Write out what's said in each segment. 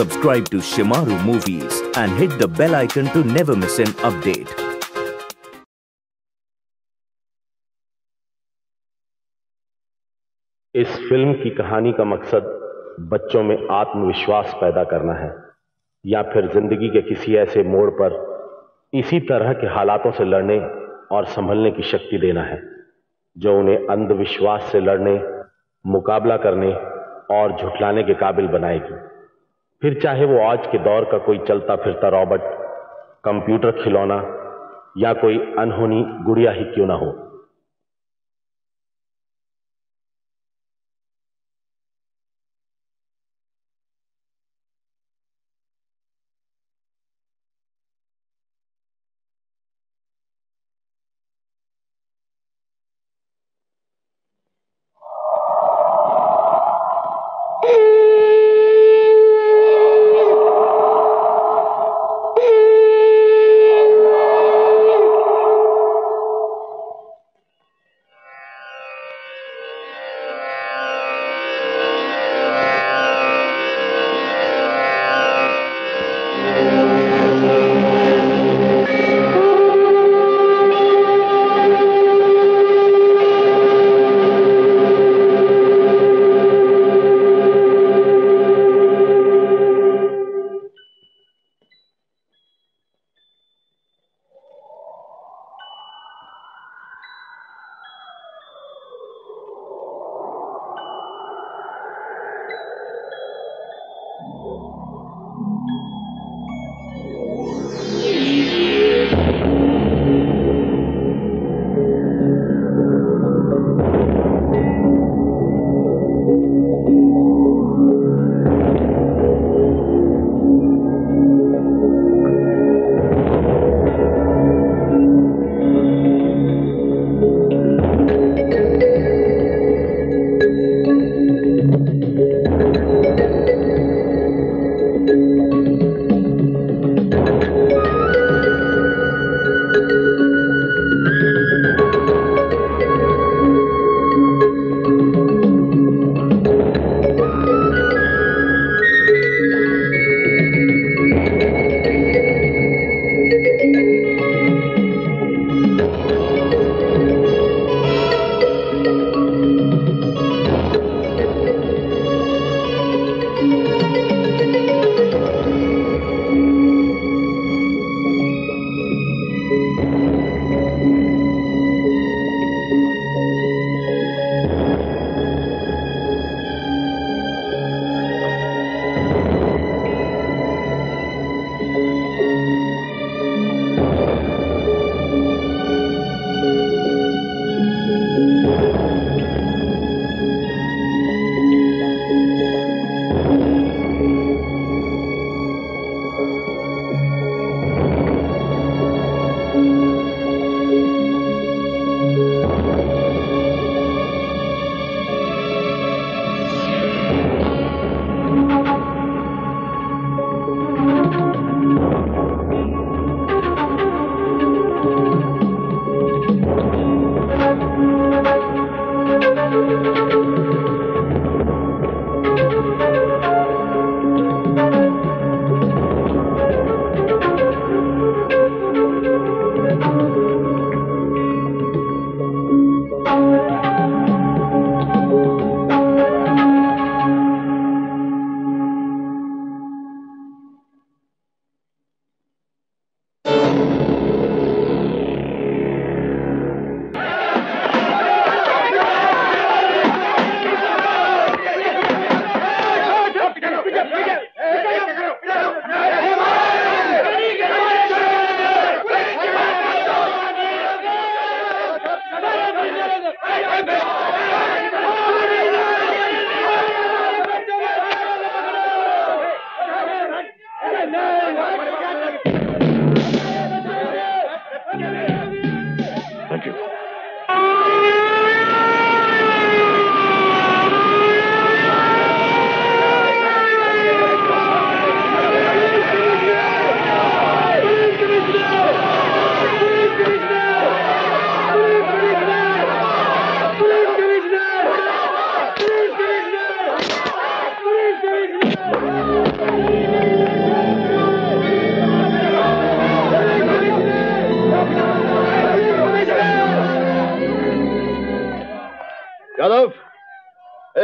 Subscribe to Shimaru Movies and hit the bell icon to never miss an update. इस film की कहानी का मकसद बच्चों में आत्मविश्वास पैदा करना है या फिर जिंदगी के किसी ऐसे मोड़ पर इसी तरह के हालातों से लड़ने और संभलने की शक्ति देना है जो उन्हें अंधविश्वास से लड़ने, मुकाबला करने और झुठलाने के काबिल बनाएगी। फिर चाहे वो आज के दौर का कोई चलता फिरता रॉबर्ट, कंप्यूटर खिलौना या कोई अनहोनी गुड़िया ही क्यों ना हो।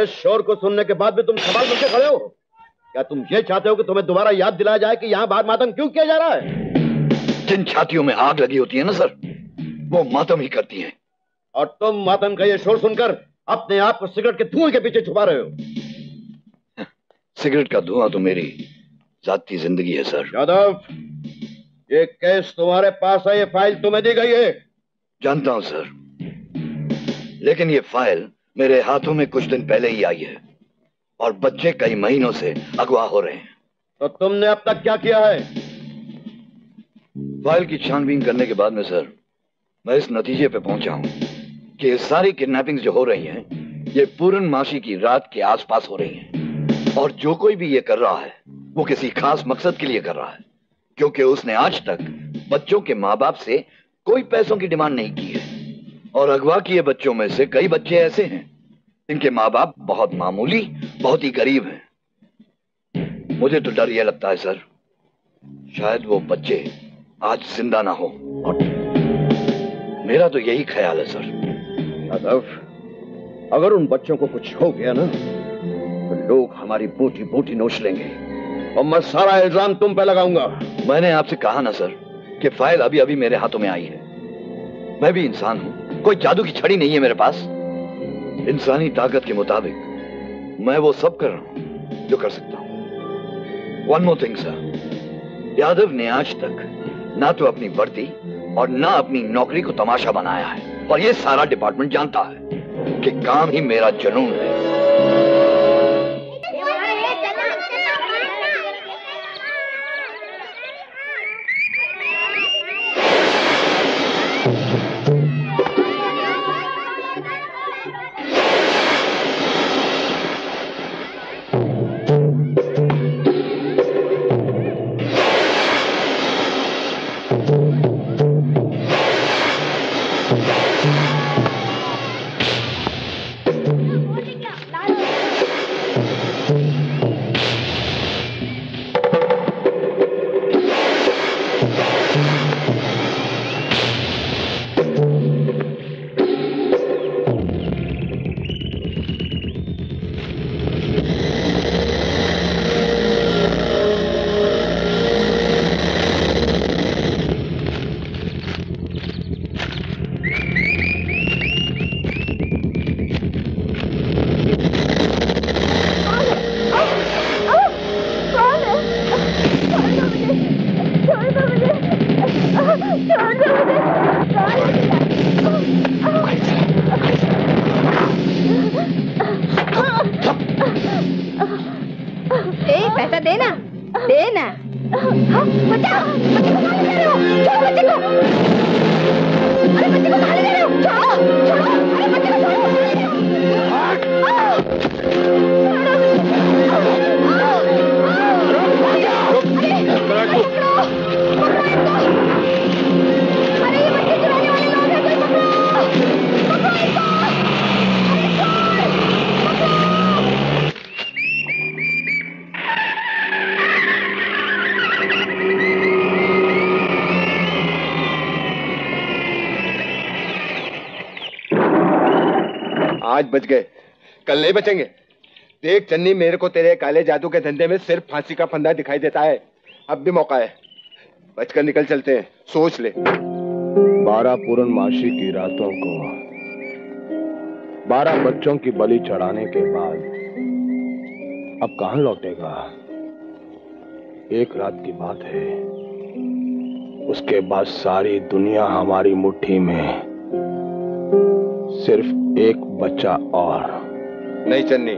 इस शोर को सुनने के बाद भी तुम सवाल करके खड़े हो? क्या तुम ये चाहते हो कि तुम्हें दोबारा याद दिलाया जाए कि यहाँ बार मातम क्यों किया जा रहा है? जिन छातियों में आग लगी होती है ना सर, वो मातम ही करती है। और तुम मातम का ये शोर सुनकर अपने आप को सिगरेट के धुएं के पीछे छुपा रहे हो। सिगरेट का धुआं तो मेरी जाती जिंदगी है सर। यादव, ये केस तुम्हारे पास है, ये फाइल तुम्हें दी गई है। जानता हूं सर, लेकिन ये फाइल मेरे हाथों में कुछ दिन पहले ही आई है और बच्चे कई महीनों से अगवा हो रहे हैं। तो तुमने अब तक क्या किया है? फाइल की छानबीन करने के बाद में सर, मैं इस नतीजे पे पहुंचा हूं कि ये सारी किडनैपिंग्स जो हो रही हैं, ये पूर्णमासी की रात के आसपास हो रही हैं। और जो कोई भी ये कर रहा है वो किसी खास मकसद के लिए कर रहा है, क्योंकि उसने आज तक बच्चों के माँ बाप से कोई पैसों की डिमांड नहीं की है। और अगवा किए बच्चों में से कई बच्चे ऐसे हैं जिनके माँ बाप बहुत मामूली, बहुत ही गरीब हैं। मुझे तो डर यह लगता है सर, शायद वो बच्चे आज जिंदा ना हो। और मेरा तो यही ख्याल है सर। यादव, अगर उन बच्चों को कुछ हो गया ना तो लोग हमारी बूटी बूटी नोच लेंगे और मैं सारा इल्जाम तुम पे लगाऊंगा। मैंने आपसे कहा ना सर कि फाइल अभी अभी मेरे हाथों में आई है। मैं भी इंसान हूं, कोई जादू की छड़ी नहीं है मेरे पास। इंसानी ताकत के मुताबिक मैं वो सब कर रहा हूं जो कर सकता हूं। One more thing sir, Yadav ने आज तक ना तो अपनी वर्दी और ना अपनी नौकरी को तमाशा बनाया है। और ये सारा डिपार्टमेंट जानता है कि काम ही मेरा जुनून है। बच गए, कल नहीं बचेंगे। देख चन्नी, मेरे को तेरे काले जादू के धंधे में सिर्फ फांसी का फंदा दिखाई देता है। अब भी मौका है, बचकर निकल चलते हैं। सोच ले, 12 पूर्णमासी की रातों को 12 बच्चों की बलि चढ़ाने के बाद अब कहां लौटेगा? एक रात की बात है, उसके बाद सारी दुनिया हमारी मुट्ठी में। सिर्फ एक बच्चा और। नहीं चन्नी,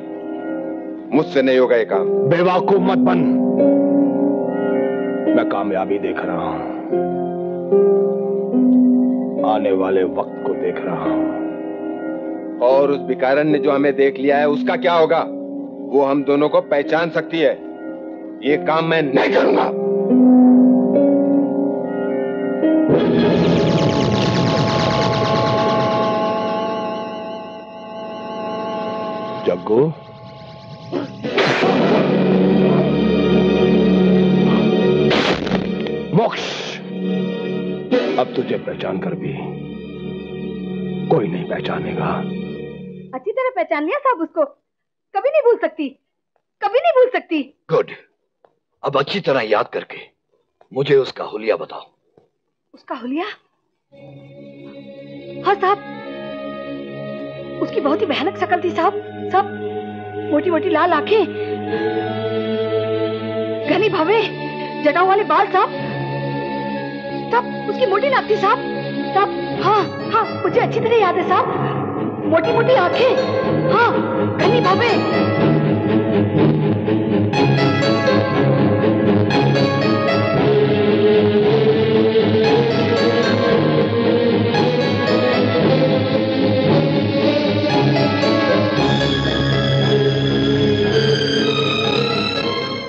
मुझसे नहीं होगा ये काम। बेवकूफ मत बन, मैं कामयाबी देख रहा हूं, आने वाले वक्त को देख रहा हूं। और उस भिखारन ने जो हमें देख लिया है उसका क्या होगा? वो हम दोनों को पहचान सकती है। ये काम मैं नहीं करूंगा। जग्गू, मोक्ष, अब तुझे पहचान कर भी कोई नहीं पहचानेगा। अच्छी तरह पहचान लिया साहब उसको। कभी नहीं भूल सकती, कभी नहीं भूल सकती। गुड। अब अच्छी तरह याद करके मुझे उसका हुलिया बताओ। उसका हुलिया? हाँ साहब, उसकी बहुत ही भयानक शक्ल थी साहब। साहब, मोटी मोटी लाल आंखें, घनी भावे जटाओं वाले बाल साहब। साहब, उसकी मोटी नाक थी साहब। साहब, हाँ हाँ, मुझे अच्छी तरह याद है साहब। मोटी मोटी आंखें, हाँ, घनी भावे।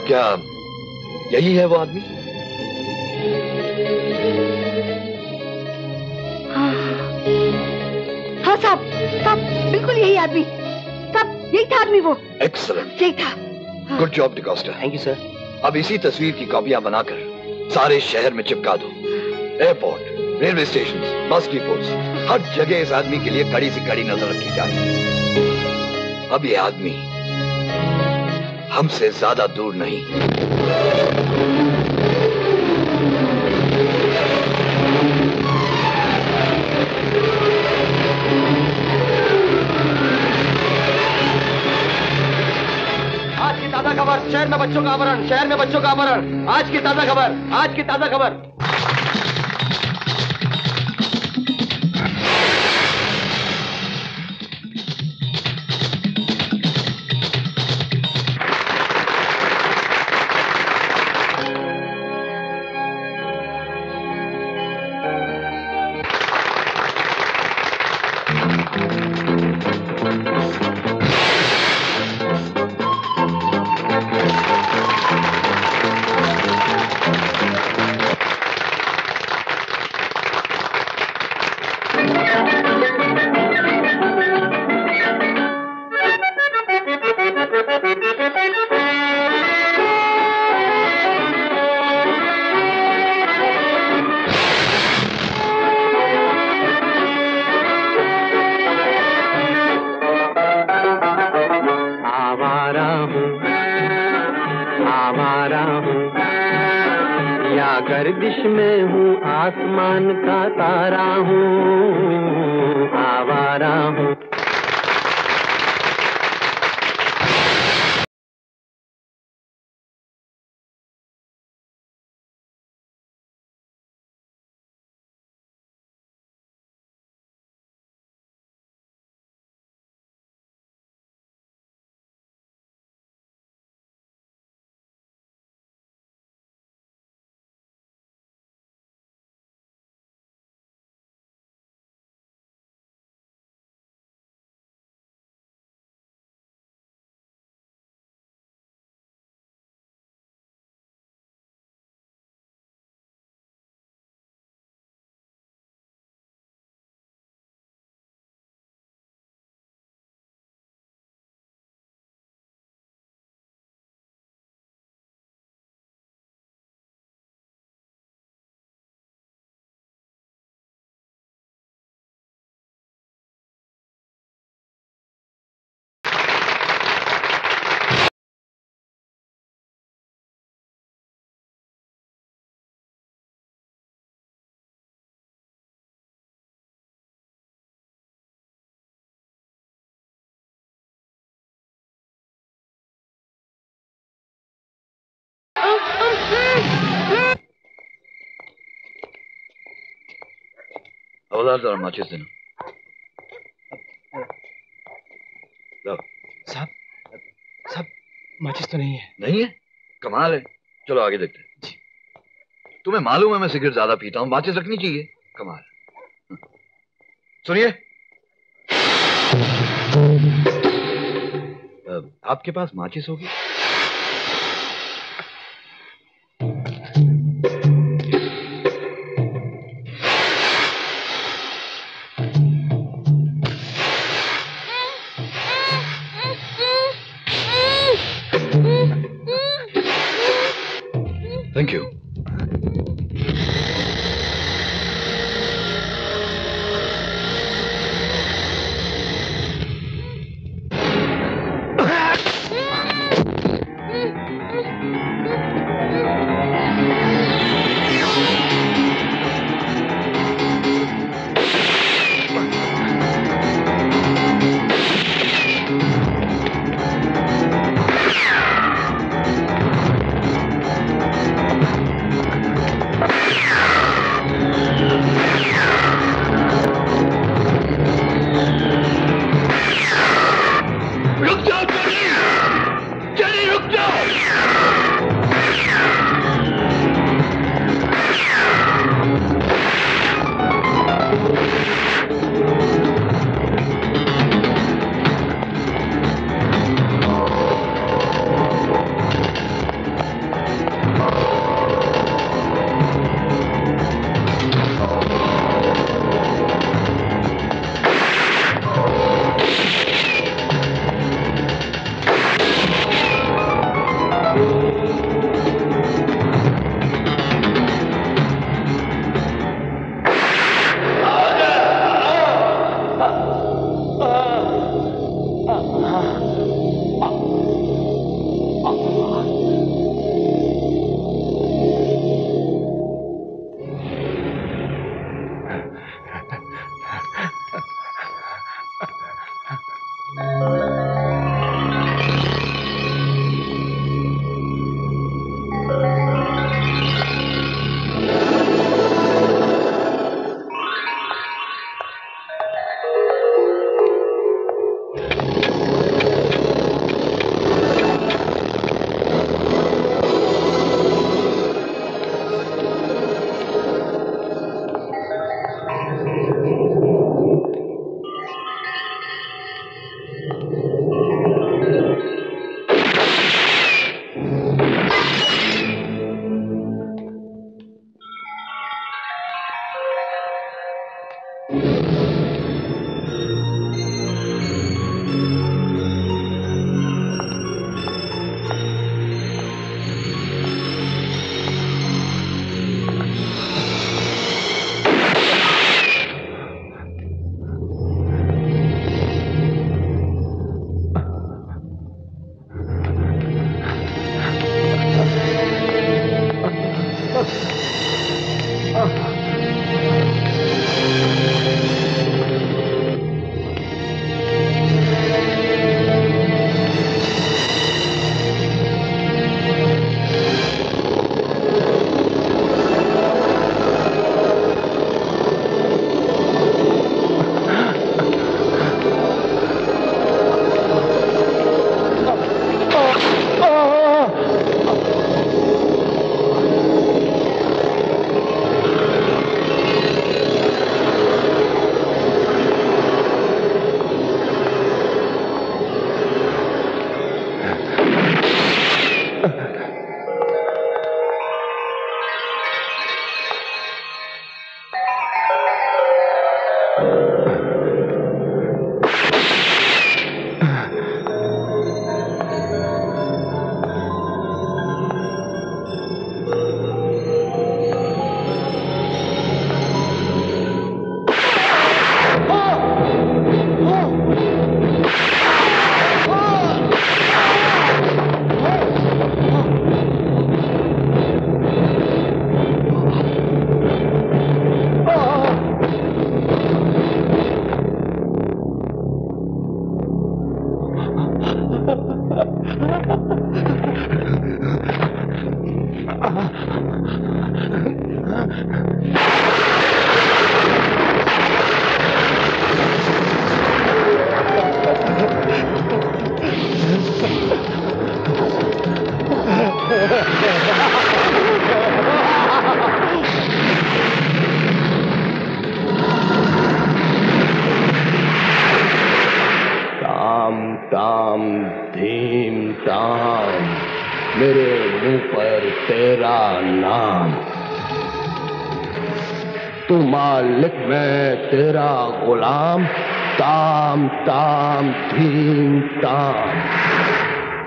क्या यही है वो आदमी? बिल्कुल यही आदमी, यही था आदमी वो। एक्सेलेंट, यही था। Good job D'Costa. Thank you sir. अब इसी तस्वीर की कॉपियां बनाकर सारे शहर में चिपका दो। एयरपोर्ट, रेलवे स्टेशन, बस डिपोट्स, हर जगह इस आदमी के लिए कड़ी से कड़ी नजर रखी जाए। अब ये आदमी हमसे ज्यादा दूर नहीं। खबर शहर में बच्चों का अपहरण, शहर में बच्चों का अपहरण। आज की ताजा खबर, आज की ताजा खबर। Havalar da maç izledim. साहब, साहब माचिस तो नहीं है? नहीं है? कमाल है, चलो आगे देखते हैं। जी। तुम्हें मालूम है मैं सिगरेट ज्यादा पीता हूँ, माचिस रखनी चाहिए। कमाल। सुनिए, आपके पास माचिस होगी? Thank you.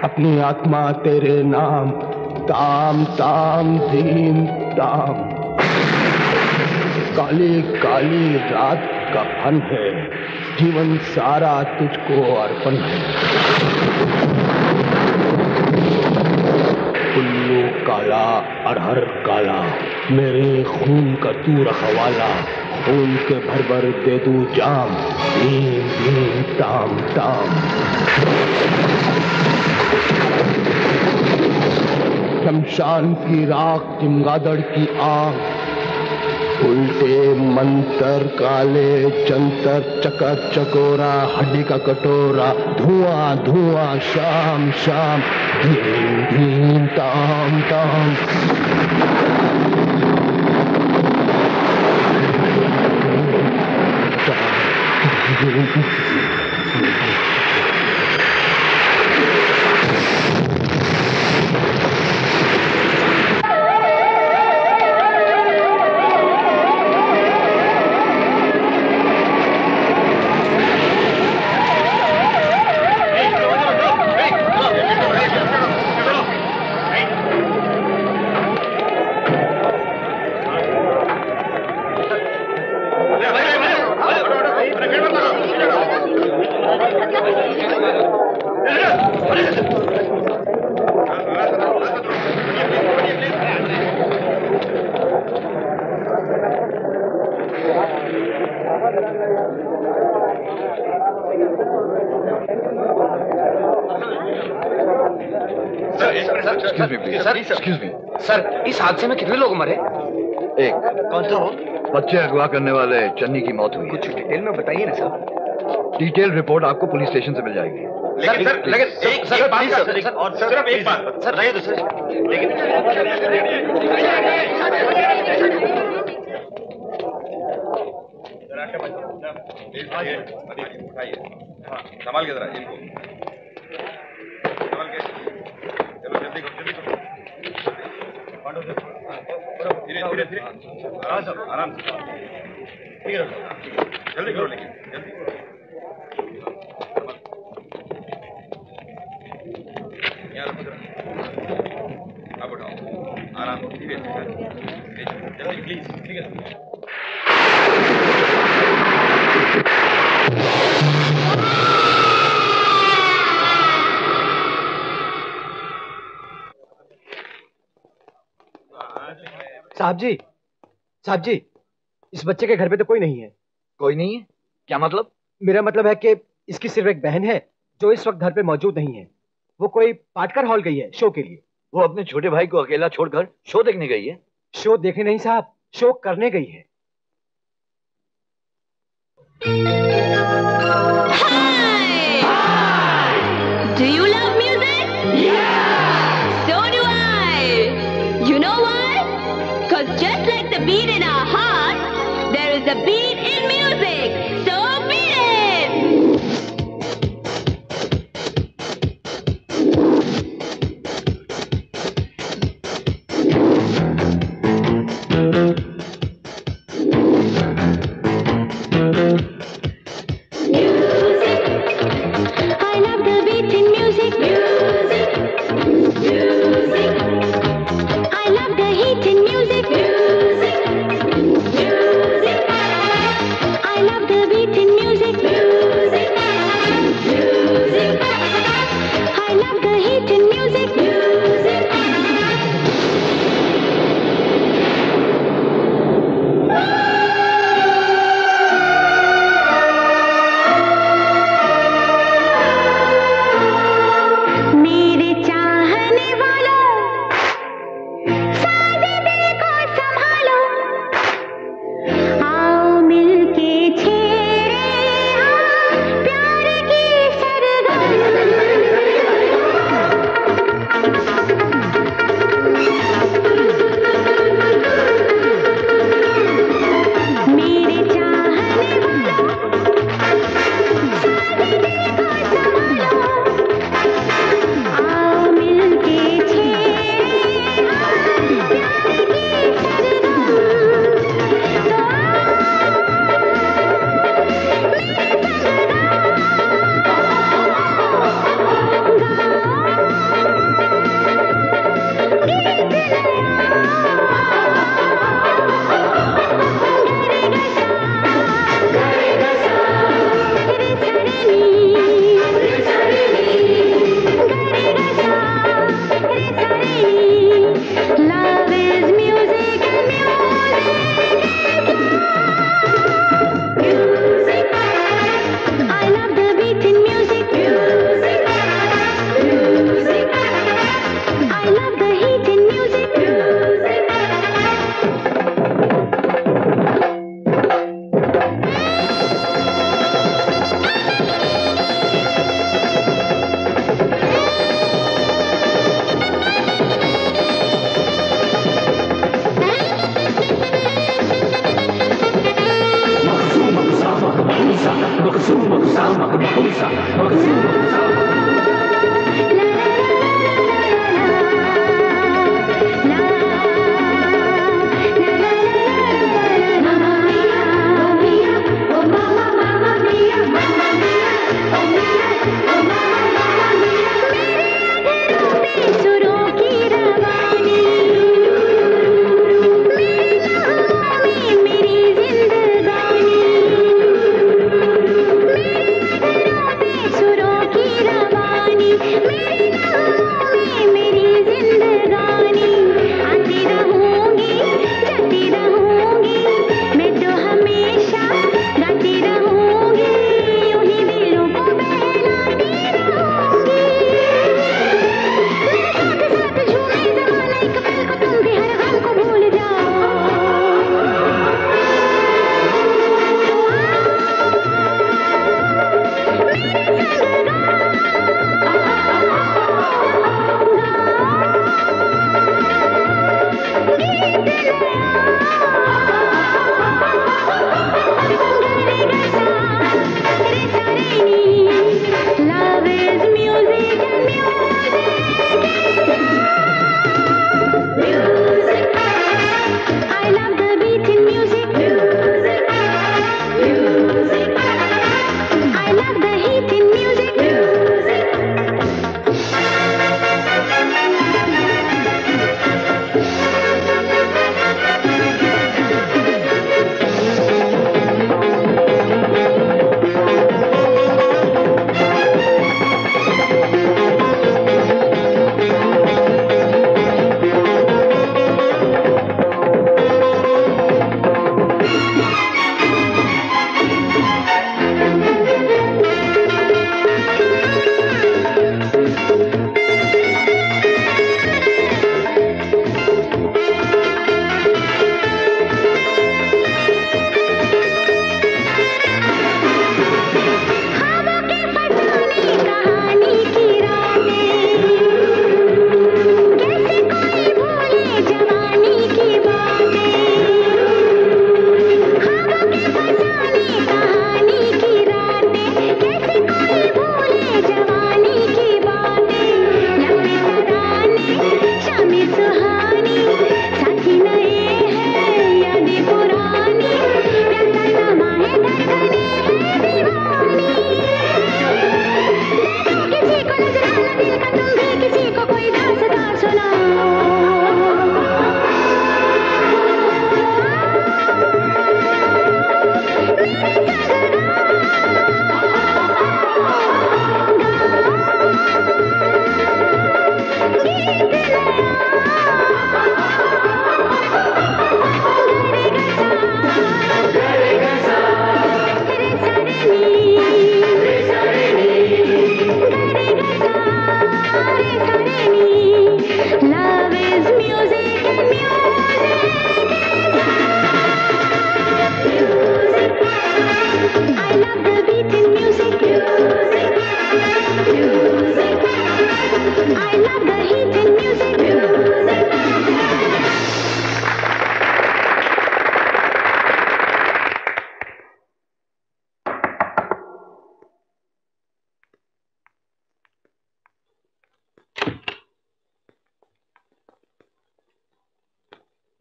अपनी आत्मा तेरे नाम ताम ताम धीम ताम। काली काली रात का फन है, जीवन सारा तुझको अर्पण है। काला अरहर काला, मेरे खून का तू रखवाला, खून के भर भर दे दू जाम, भीम भीम ताम ताम। शमशान की राख, चमगादड़ की आग, उल्टे मंतर, काले जंतर, चकर चकोरा, हड्डी का कटोरा, धुआं धुआं शाम शाम, धीम धीम ताम ताम। सर, इस हादसे में कितने लोग मरे? एक। कौन सा हो? बच्चे अगवा करने वाले चन्नी की मौत हुई। कुछ डिटेल में बताइए ना सर। डिटेल रिपोर्ट आपको पुलिस स्टेशन से मिल जाएगी। संभाल के जरा इनको। चलो धीरे आराम से ठीक है, जल्दी करो लेकिन जल्दी। आप उठाओ आराम से, धीरे जल्दी प्लीज, ठीक है। साहब जी, इस बच्चे के घर पे तो कोई नहीं है। कोई नहीं है? क्या मतलब? मेरा मतलब है कि इसकी सिर्फ एक बहन है जो इस वक्त घर पे मौजूद नहीं है। वो कोई पाटकर हॉल गई है शो के लिए। वो अपने छोटे भाई को अकेला छोड़कर शो देखने गई है? शो देखने नहीं साहब, शो करने गई है। Do you love music? Yeah! So do I. You know why? Just like the beat in our heart, there is a beat in music. So beat it! Music. I love the beat in music. Music. Music. I love the heat in music. Music. Music.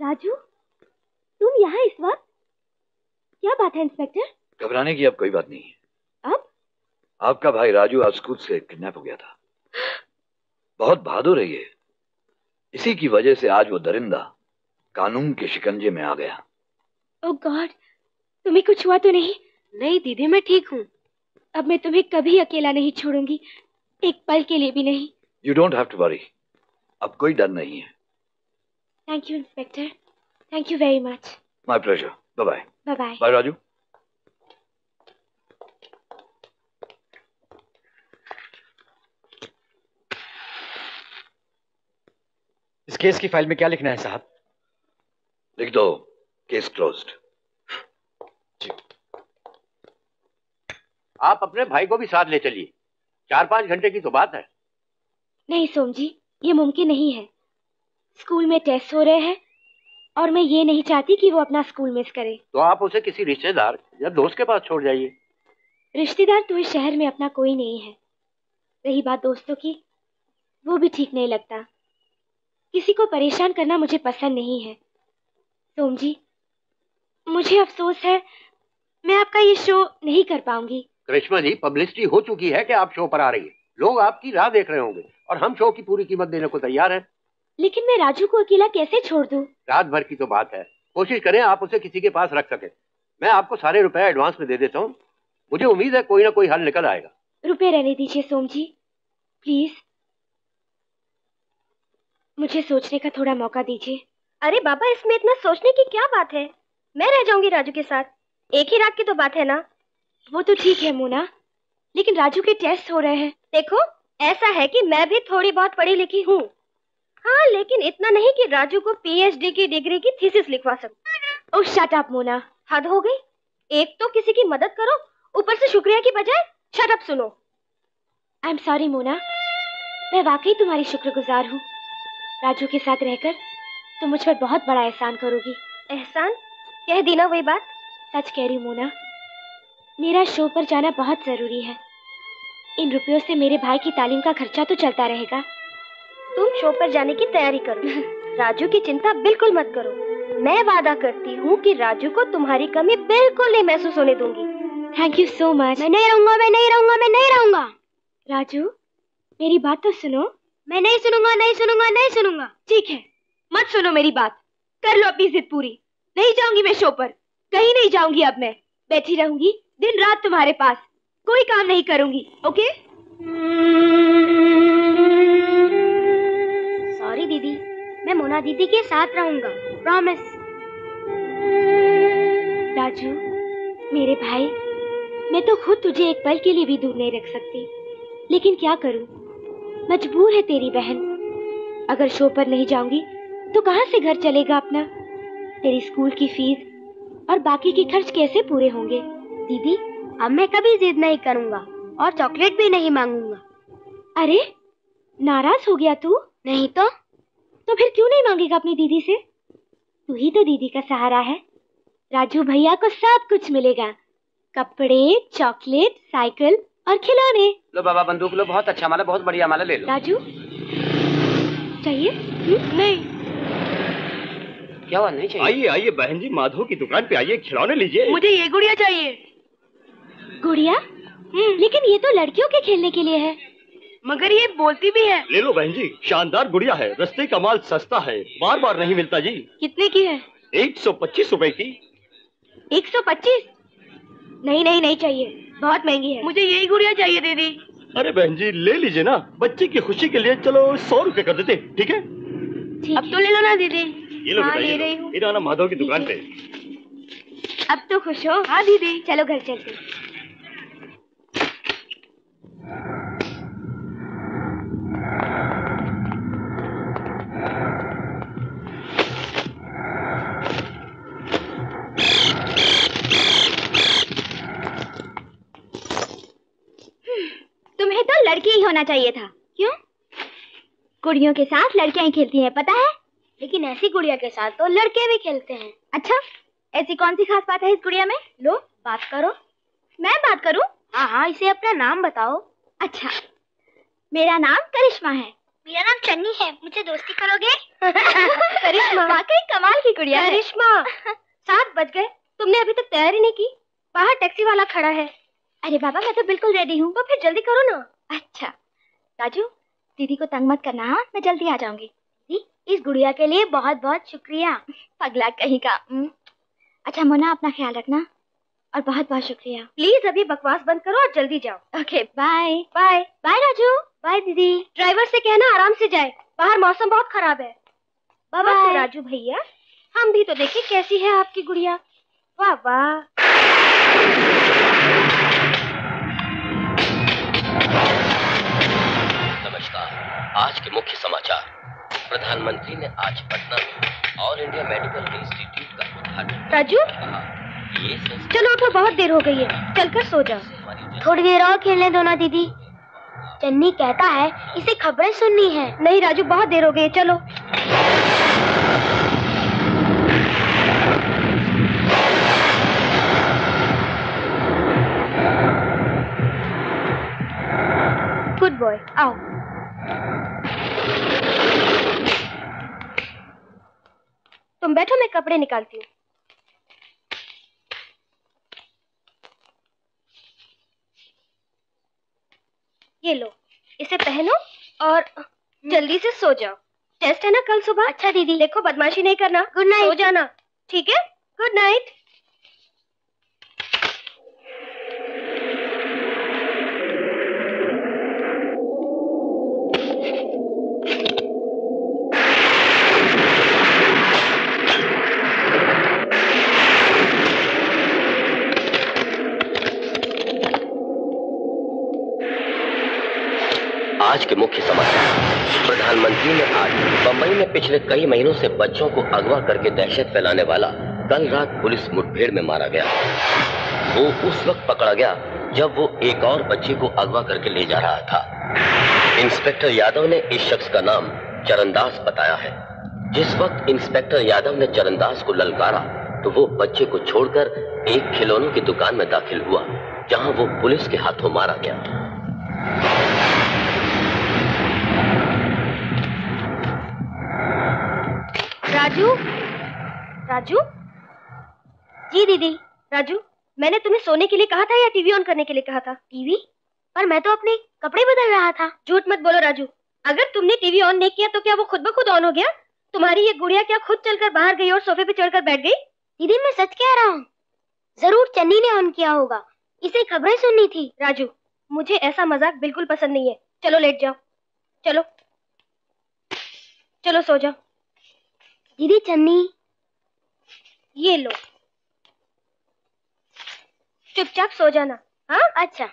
Raju, तुम यहाँ इस वक्त? क्या बात है inspector? घबराने की अब कोई बात नहीं है। अब आपका भाई राजू आज स्कूल से किडनैप हो गया था। बहुत बहादुर है ये, इसी की वजह से आज वो दरिंदा कानून के शिकंजे में आ गया। ओह गॉड, तुम्हें कुछ हुआ तो नहीं? नहीं दीदी, मैं ठीक हूँ। अब मैं तुम्हें कभी अकेला नहीं छोड़ूंगी, एक पल के लिए भी नहीं। You don't have to worry, अब कोई डर नहीं है। Thank you inspector, thank you very much. My pleasure, bye bye. Bye bye. Bye Raju. इस केस की फाइल में क्या लिखना है साहब? लिख दो केस क्लोज्ड। आप अपने भाई को भी साथ ले चलिए, 4-5 घंटे की तो बात है। नहीं सोम जी, ये मुमकिन नहीं है। स्कूल में टेस्ट हो रहे हैं और मैं ये नहीं चाहती कि वो अपना स्कूल मिस करे। तो आप उसे किसी रिश्तेदार या दोस्त के पास छोड़ जाइए। रिश्तेदार तो इस शहर में अपना कोई नहीं है। रही बात दोस्तों की, वो भी ठीक नहीं लगता। किसी को परेशान करना मुझे पसंद नहीं है। सोम जी, मुझे अफसोस है, मैं आपका ये शो नहीं कर पाऊंगी। करिश्मा जी, पब्लिसिटी हो चुकी है कि आप शो पर आ रही है। लोग आपकी राह देख रहे होंगे और हम शो की पूरी कीमत देने को तैयार हैं। लेकिन मैं राजू को अकेला कैसे छोड़ दूं? रात भर की तो बात है, कोशिश करें आप उसे किसी के पास रख सके। मैं आपको सारे रुपए एडवांस में दे देता हूँ, मुझे उम्मीद है कोई ना कोई हल निकल आएगा। रुपए रहने दीजिए सोम जी, प्लीज मुझे सोचने का थोड़ा मौका दीजिए। अरे बाबा, इसमें इतना सोचने की क्या बात है? मैं रह जाऊंगी राजू के साथ, एक ही रात की तो बात है ना। वो तो ठीक है मोना, लेकिन राजू के टेस्ट हो रहे हैं। देखो, ऐसा है कि मैं भी थोड़ी बहुत पढ़ी लिखी हूँ, हाँ, लेकिन इतना नहीं कि राजू को पीएचडी की डिग्री की थीसिस लिखवा सकूं। ओह शट अप मोना, हद हो गई। एक तो किसी की मदद करो, ऊपर से शुक्रिया की बजाय शट अप सुनो। आई एम सॉरी मोना, मैं वाकई तुम्हारी शुक्रगुजार हूँ। राजू के साथ रहकर तुम मुझ पर बहुत बड़ा एहसान करोगी। एहसान? कह दी ना वही बात। सच कह रही मोना, मेरा शो पर जाना बहुत जरूरी है। इन रुपयों से मेरे भाई की तालीम का खर्चा तो चलता रहेगा। तुम शो पर जाने की तैयारी करो, राजू की चिंता बिल्कुल मत करो। मैं वादा करती हूँ कि राजू को तुम्हारी कमी बिल्कुल नहीं महसूस होने दूंगी। Thank you so much. मैं नहीं रहूंगा, मैं नहीं रहूंगा, मैं नहीं रहूंगा। राजू, मेरी बात तो सुनो। मैं नहीं सुनूंगा, नहीं सुनूंगा, नहीं सुनूंगा। ठीक है, मत सुनो मेरी बात, कर लो अपनी जिद पूरी। नहीं जाऊंगी मैं शो पर, कहीं नहीं जाऊंगी। अब मैं बैठी रहूंगी दिन रात तुम्हारे पास, कोई काम नहीं करूंगी। ओके दीदी, मैं मोना दीदी के साथ रहूंगा, प्रॉमिस। राजू मेरे भाई, मैं तो खुद तुझे एक पल के लिए भी दूर नहीं रख सकती, लेकिन क्या करूं, मजबूर है तेरी बहन। अगर शो पर नहीं जाऊंगी तो कहां से घर चलेगा अपना? तेरी स्कूल की फीस और बाकी के खर्च कैसे पूरे होंगे? दीदी, अब मैं कभी जिद नहीं करूंगा और चॉकलेट भी नहीं मांगूंगा। अरे नाराज हो गया तू? नहीं तो फिर क्यों नहीं मांगेगा अपनी दीदी से? तू ही तो दीदी का सहारा है। राजू भैया को सब कुछ मिलेगा, कपड़े, चॉकलेट, साइकिल और खिलौने। लो बाबा बंदूक लो, बहुत अच्छा माला, बहुत बढ़िया माला ले लो। राजू चाहिए? नहीं। क्या हुआ, नहीं चाहिए? आइए आइए बहन जी, माधव की दुकान पे आइए, खिलौने लीजिए। मुझे ये गुड़िया चाहिए। गुड़िया? लेकिन ये तो लड़कियों के खेलने के लिए है। मगर ये बोलती भी है। ले लो बहन जी, शानदार गुड़िया है, रस्ते का माल सस्ता है, बार बार नहीं मिलता जी। कितने की है? 125 रुपए की। 125? नहीं नहीं नहीं चाहिए, बहुत महंगी है। मुझे यही गुड़िया चाहिए दीदी। अरे बहन जी ले लीजिए ना, बच्चे की खुशी के लिए। चलो 100 रुपए कर देते, ठीक है? अब तो ले लो ना दीदी। ये लो, ले रही हूँ। मेरा नाम माधव की दुकान पे। अब तो खुश हो? हाँ दीदी, चलो घर चलते। तुम्हें तो लड़की ही होना चाहिए था। क्यों? गुड़ियों के साथ लड़कियां ही खेलती हैं, पता है, लेकिन ऐसी गुड़िया के साथ तो लड़के भी खेलते हैं। अच्छा, ऐसी कौन सी खास बात है इस गुड़िया में? लो बात करो। मैं बात करूं? हाँ, इसे अपना नाम बताओ। अच्छा, मेरा नाम करिश्मा है। मेरा नाम चन्नी है, मुझे दोस्ती करोगे? करिश्मा वाकई कमाल की गुड़िया है। करिश्मा 7 बज गए, तुमने अभी तक तैयारी नहीं की? बाहर टैक्सी वाला खड़ा है। अरे बाबा मैं तो बिल्कुल रेडी हूँ। तो फिर जल्दी करो ना। अच्छा राजू दीदी को तंग मत करना, हाँ मैं जल्दी आ जाऊंगी। इस गुड़िया के लिए बहुत बहुत शुक्रिया, पगला कहीं का। अच्छा मोना अपना ख्याल रखना और बहुत बहुत शुक्रिया। प्लीज अभी बकवास बंद करो और जल्दी जाओ। Okay bye bye bye Raju, bye दीदी। ड्राइवर से कहना आराम से जाए, बाहर मौसम बहुत खराब है। बाबा तो राजू भैया हम भी तो देखें कैसी है आपकी गुड़िया। वाह वाह। आज के मुख्य समाचार। प्रधानमंत्री ने आज पटना में ऑल इंडिया मेडिकल इंस्टीट्यूट का उद्घाटन। राजू चलो उठो, बहुत देर हो गई है, चलकर सो जाओ। थोड़ी देर और खेलने दो ना दीदी, चन्नी कहता है इसे खबरें सुननी है। नहीं राजू बहुत देर हो गई है, चलो। गुड बॉय आओ। तुम बैठो मैं कपड़े निकालती हूँ। ये लो इसे पहनो और जल्दी से सो जाओ, टेस्ट है ना कल सुबह। अच्छा दीदी। देखो बदमाशी नहीं करना, गुड नाइट। सो जाना ठीक है, गुड नाइट। आज के मुख्य समाचार। प्रधानमंत्री ने आज मुंबई में पिछले कई महीनों से बच्चों को अगवा करके दहशत फैलाने वाला कल रात पुलिस मुठभेड़ में मारा गया। वो उस वक्त पकड़ा गया जब वो एक और बच्चे को अगवा करके ले जा रहा था। इंस्पेक्टर यादव ने इस शख्स का नाम चरणदास बताया है। जिस वक्त इंस्पेक्टर यादव ने चरणदास को ललकारा तो वो बच्चे को छोड़कर एक खिलौनों की दुकान में दाखिल हुआ, जहाँ वो पुलिस के हाथों मारा गया। राजू, राजू। जी दीदी। राजू मैंने तुम्हें सोने के लिए कहा था या टीवी ऑन करने के लिए कहा था? टीवी? पर मैं तो अपने कपड़े बदल रहा था। झूठ मत बोलो राजू, अगर तुमने टीवी ऑन नहीं किया तो क्या वो खुद ब खुद ऑन हो गया? तुम्हारी ये गुड़िया क्या खुद चलकर बाहर गई और सोफे पे चढ़कर बैठ गई? दीदी मैं सच कह रहा हूँ, जरूर चन्नी ने ऑन किया होगा, इसे खबरें सुननी थी। राजू मुझे ऐसा मजाक बिल्कुल पसंद नहीं है, चलो लेट जाओ, चलो चलो सो जाओ। दीदी चन्नी ये लो, चुपचाप सो जाना। हाँ अच्छा।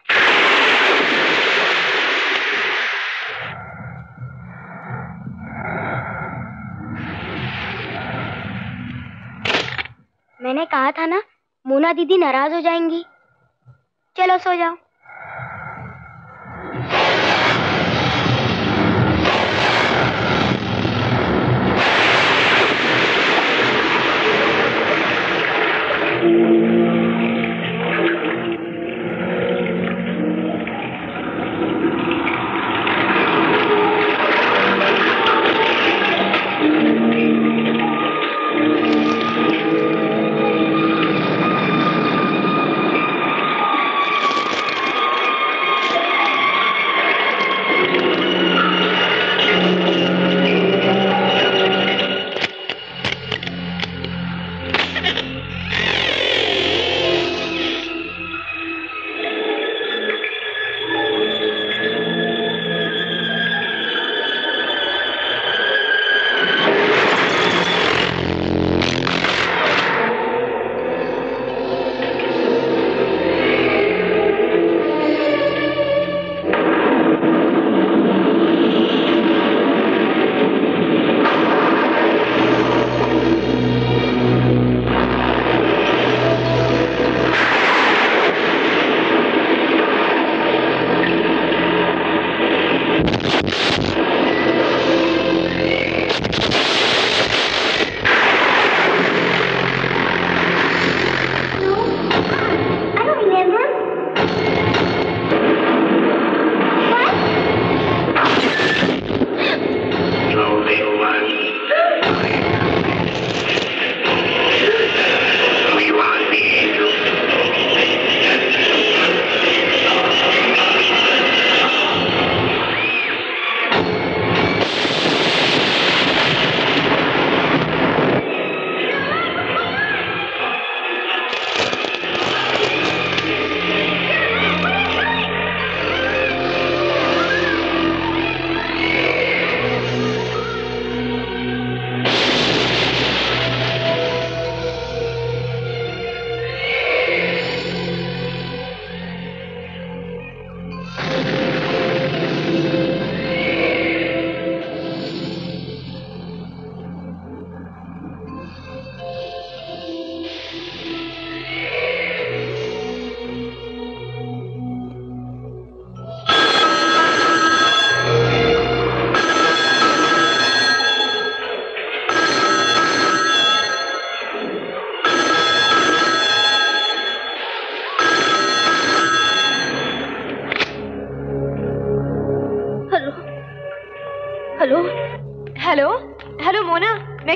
मैंने कहा था ना मोना दीदी नाराज हो जाएंगी, चलो सो जाओ।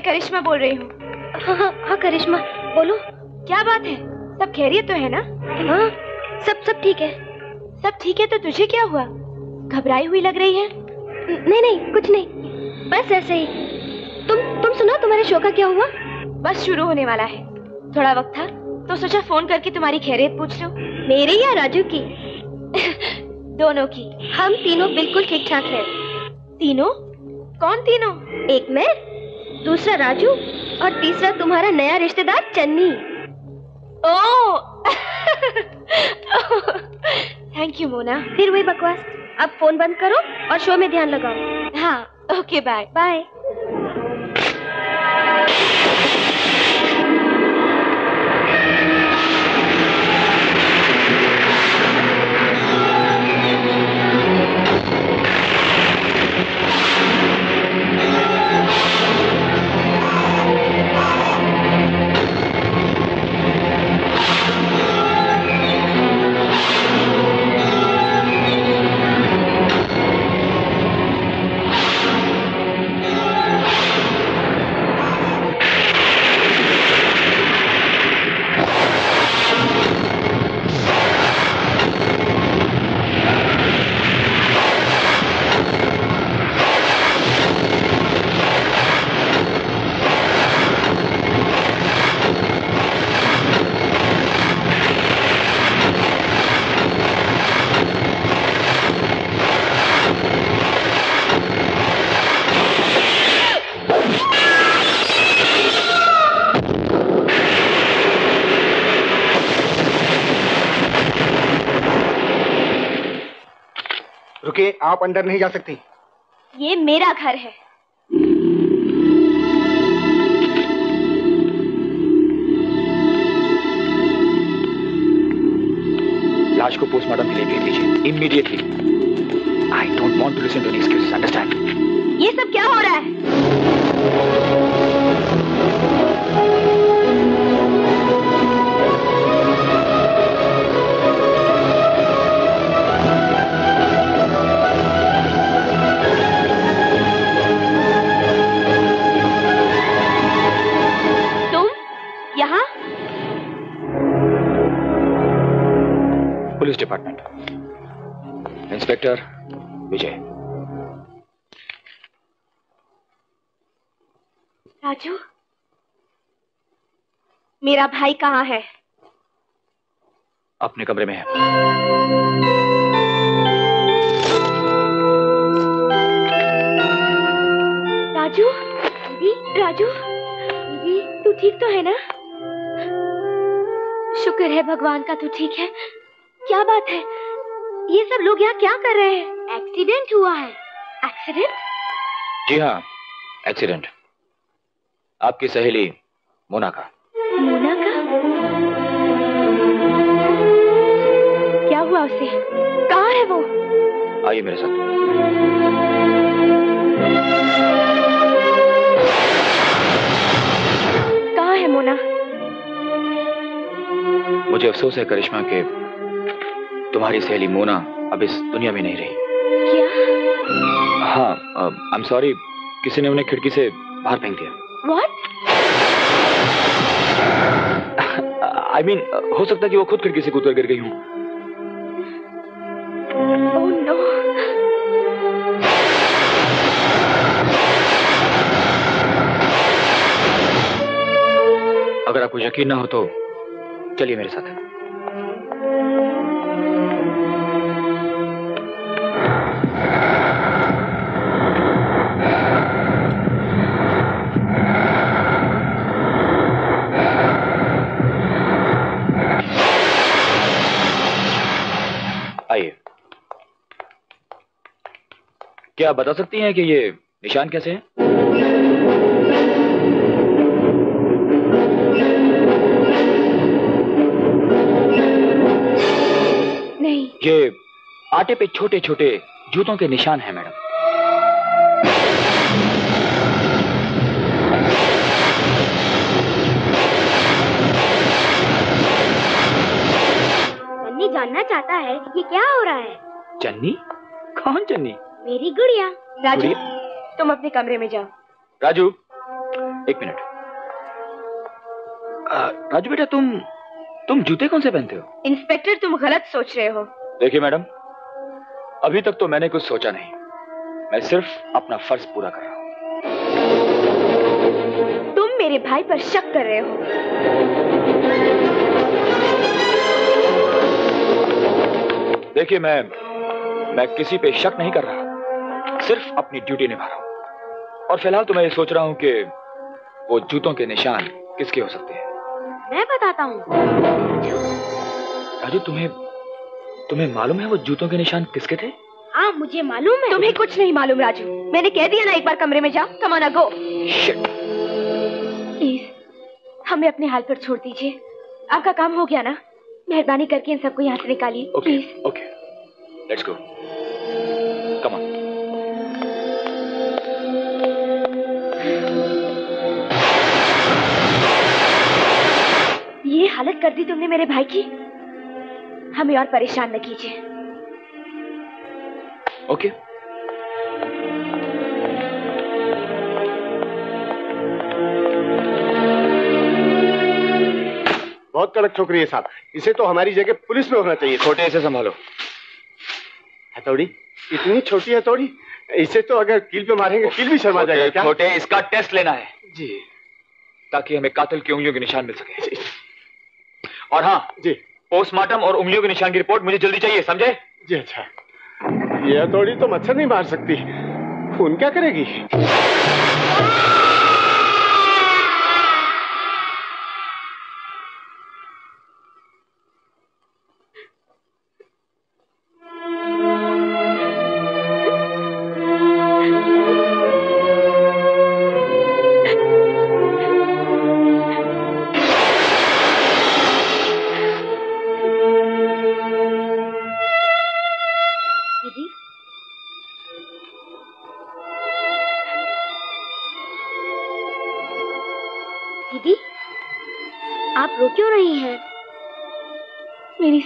करिश्मा बोल रही हूँ। हाँ करिश्मा बोलो, क्या बात है? सब खैरियत तो है ना? हाँ सब ठीक है। सब ठीक है तो तुझे क्या हुआ? घबराई हुई लग रही है। नहीं नहीं कुछ नहीं, बस ऐसे ही। तुम सुनो, तुम्हारे शो का क्या हुआ? बस शुरू होने वाला है, थोड़ा वक्त था तो सोचा फोन करके तुम्हारी खैरियत पूछ लो। मेरे या राजू की? दोनों की। हम तीनों बिल्कुल ठीक ठाक हैं। तीनों? कौन तीनों? एक मैं, दूसरा राजू और तीसरा तुम्हारा नया रिश्तेदार Channi. Oh thank you Mona. फिर वही बकवास, अब फोन बंद करो और शो में ध्यान लगाओ। हाँ ओके, बाय बाय। आप अंदर नहीं जा सकती। ये मेरा घर है। लाश को पोस्टमार्टम के लिए भेज दीजिए immediately. I don't want to listen to any excuse, understand? ये सब क्या हो रहा है? Police department, inspector Vijay. Raju, मेरा भाई कहाँ है? अपने कमरे में है। राजू, राजू, तू ठीक तो है ना? शुक्र है भगवान का, तू ठीक है। क्या बात है? ये सब लोग यहाँ क्या कर रहे हैं? एक्सीडेंट हुआ है। एक्सीडेंट? जी हाँ, एक्सीडेंट। आपकी सहेली मोना का। मोना का? क्या हुआ उसे? कहाँ है वो? आइए मेरे साथ। कहाँ है मोना? मुझे अफसोस है करिश्मा के, तुम्हारी सहेली मोना अब इस दुनिया में नहीं रही। क्या? हाँ, आई एम सॉरी, किसी ने उन्हें खिड़की से बाहर फेंक दिया। व्हाट? आई मीन, हो सकता है कि वो खुद खिड़की से कूदकर गिर गई हूँ। Oh no. अगर आपको यकीन ना हो तो चलिए मेरे साथ। आइए, क्या आप बता सकती हैं कि ये निशान कैसे हैं? ये आटे पे छोटे छोटे जूतों के निशान हैं मैडम। चन्नी जानना चाहता है ये क्या हो रहा है। चन्नी? कौन चन्नी? मेरी गुड़िया। राजू, तुम अपने कमरे में जाओ। राजू, एक मिनट। राजू बेटा, तुम जूते कौन से पहनते हो? इंस्पेक्टर, तुम गलत सोच रहे हो। देखिए मैडम, अभी तक तो मैंने कुछ सोचा नहीं, मैं सिर्फ अपना फर्ज पूरा कर रहा हूँ। तुम मेरे भाई पर शक कर रहे हो। देखिए, मैं किसी पे शक नहीं कर रहा, सिर्फ अपनी ड्यूटी निभा रहा हूँ। और फिलहाल तो मैं ये सोच रहा हूँ कि वो जूतों के निशान किसके हो सकते हैं। मैं बताता हूँ राजू, तुम्हें मालूम है वो जूतों के निशान किसके थे? हाँ, मुझे मालूम है। तुम्हें कुछ नहीं मालूम राजू, मैंने कह दिया ना, एक बार कमरे में जाओ। Come on, go. प्लीज हमें अपने हाल पर छोड़ दीजिए। आपका काम हो गया ना, मेहरबानी करके इन सबको यहाँ से निकालिए। Please. Okay, let's go, come on. ये हालत कर दी तुमने मेरे भाई की, हमें और परेशान न कीजिए। ओके। बहुत कड़क छोकरी है साहब, इसे तो हमारी जगह पुलिस में होना चाहिए। छोटे इसे संभालो। हथौड़ी, इतनी छोटी हथौड़ी, इसे तो अगर कील पे मारेंगे कील भी शर्मा जाएगा। क्या छोटे, इसका टेस्ट लेना है जी, ताकि हमें कातिल की उंगलियों के निशान मिल सके। और हाँ जी, पोस्टमार्टम और उंगलियों के निशान की रिपोर्ट मुझे जल्दी चाहिए, समझे जी? अच्छा, ये हथौड़ी तो मच्छर नहीं मार सकती, खून क्या करेगी?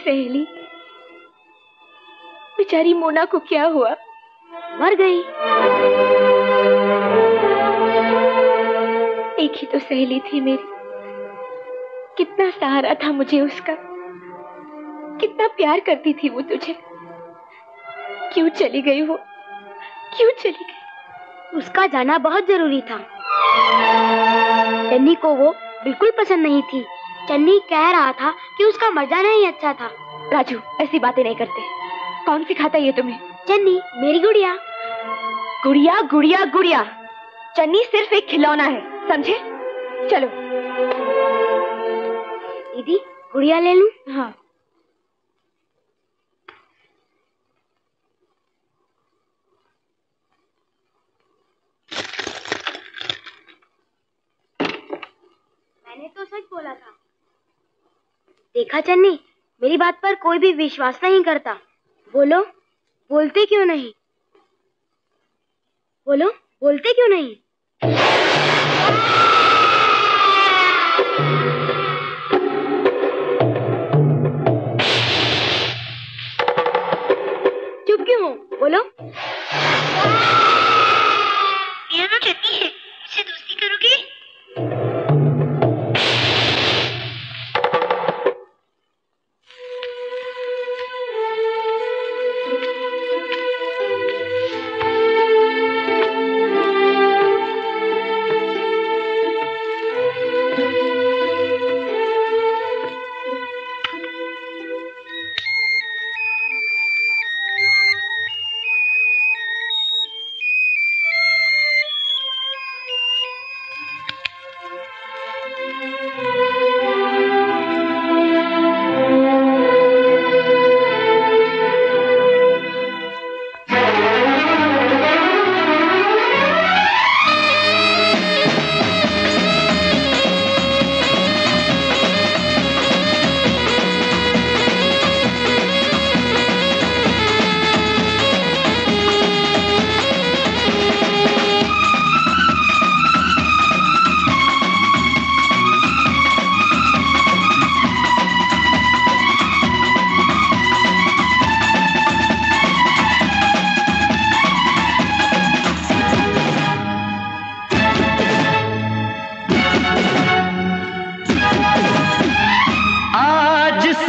सहेली बेचारी मोना को क्या हुआ? मर गई। एक ही तो सहेली थी मेरी, कितना सहारा था मुझे उसका, कितना प्यार करती थी वो तुझे। क्यों चली गई वो, क्यों चली गई? उसका जाना बहुत जरूरी था। चन्नी को वो बिल्कुल पसंद नहीं थी। चन्नी कह रहा था कि उसका मर जाना ही अच्छा था। राजू, ऐसी बातें नहीं करते। कौन सिखाता ये तुम्हें? चन्नी मेरी गुड़िया। गुड़िया गुड़िया गुड़िया, चन्नी सिर्फ एक खिलौना है, समझे? चलो दीदी, गुड़िया ले लूं? हाँ। मैंने तो सच बोला था। देखा चन्नी, मेरी बात पर कोई भी विश्वास नहीं करता। बोलो, बोलते क्यों नहीं? बोलो, बोलते क्यों नहीं? चुप क्यों हो? बोलो। मेरा नाम चन्नी है, मुझसे दोस्ती करोगे?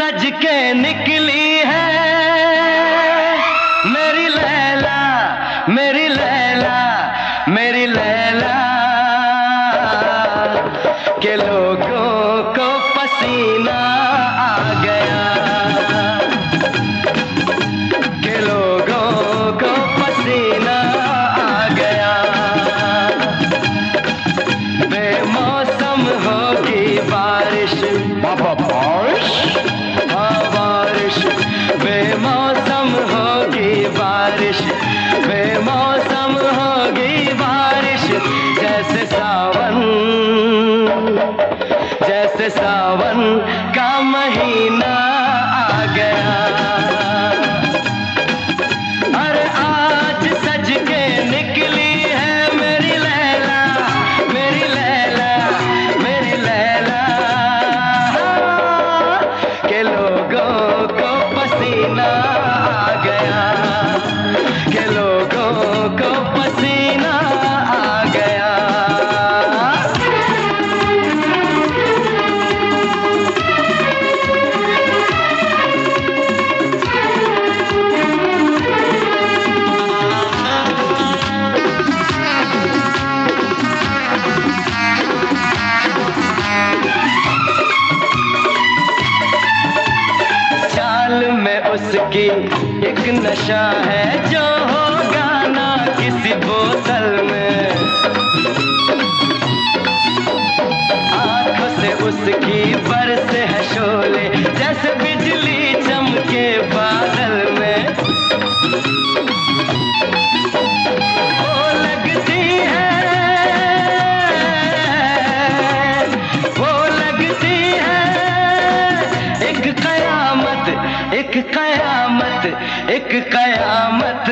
सज के निकली है मेरी लैला, मेरी लैला, मेरी लैला के लोगों को पसीना आ गया, के लोगों को पसीना आ गया। बेमौसम होगी बारिश, पापा बारिश, हाँ बारिश, बेमौसम होगी बारिश, बेमौसम होगी बारिश, जैसे सावन, जैसे सावन का महीना आ गया। एक नशा है जो होगा ना किसी बोतल में, आंखों से उसकी बरसे है शोले, जैसे बिजली चमके बादल में। ओ लगती है, वो लगती है एक कयामत, एक कयामत, एक कयामत,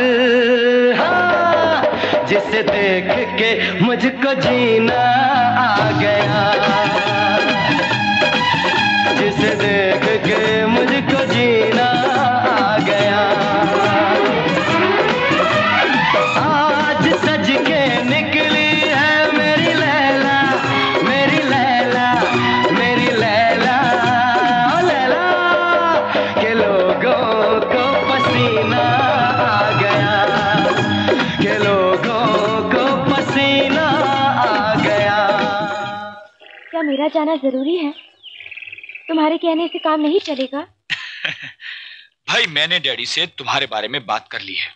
हाँ जिसे देख के मुझको जीना आ गया, जिसे देख के मुझको जीना आ गया। आज सज के निकली है मेरी लैला, मेरी लैला, मेरी लैला, लैला के लोगों को पसीना आ गया, के लोगों को पसीना आ गया। क्या मेरा जाना जरूरी है? तुम्हारे कहने से काम नहीं चलेगा। भाई मैंने डैडी से तुम्हारे बारे में बात कर ली है,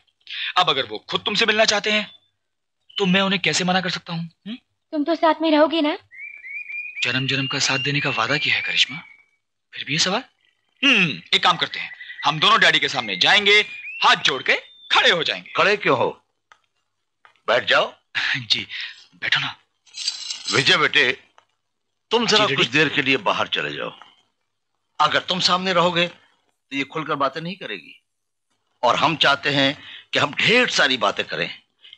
अब अगर वो खुद तुमसे मिलना चाहते हैं तो मैं उन्हें कैसे मना कर सकता हूँ? तुम तो साथ में रहोगे ना? जन्म जन्म का साथ देने का वादा किया है करिश्मा, फिर भी ये सवाल। एक काम करते हैं, हम दोनों डैडी के सामने जाएंगे, हाथ जोड़ के खड़े हो जाएंगे। खड़े क्यों हो, बैठ जाओ। जी बैठो ना। विजय बेटे, तुम जरा कुछ देर के लिए बाहर चले जाओ। अगर तुम सामने रहोगे तो ये खुलकर बातें नहीं करेगी, और हम चाहते हैं कि हम ढेर सारी बातें करें,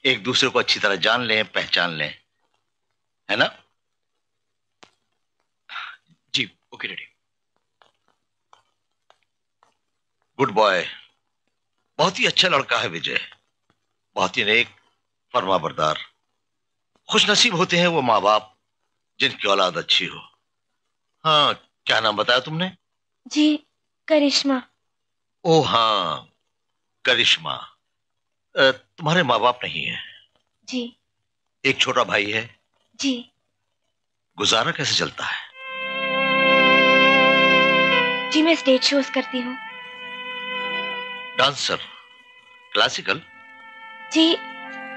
एक दूसरे को अच्छी तरह जान लें, पहचान लें, है ना? जी ओके डैडी। गुड बॉय, बहुत ही अच्छा लड़का है विजय, बहुत ही नेक, फरमाबरदार। खुशनसीब होते हैं वो माँ बाप जिनकी औलाद अच्छी हो। हाँ, क्या नाम बताया तुमने? जी करिश्मा। ओ हाँ करिश्मा, तुम्हारे माँ बाप नहीं है? जी। एक छोटा भाई है? जी। गुजारा कैसे चलता है? जी मैं स्टेज शोज करती हूँ। डांसर? क्लासिकल? जी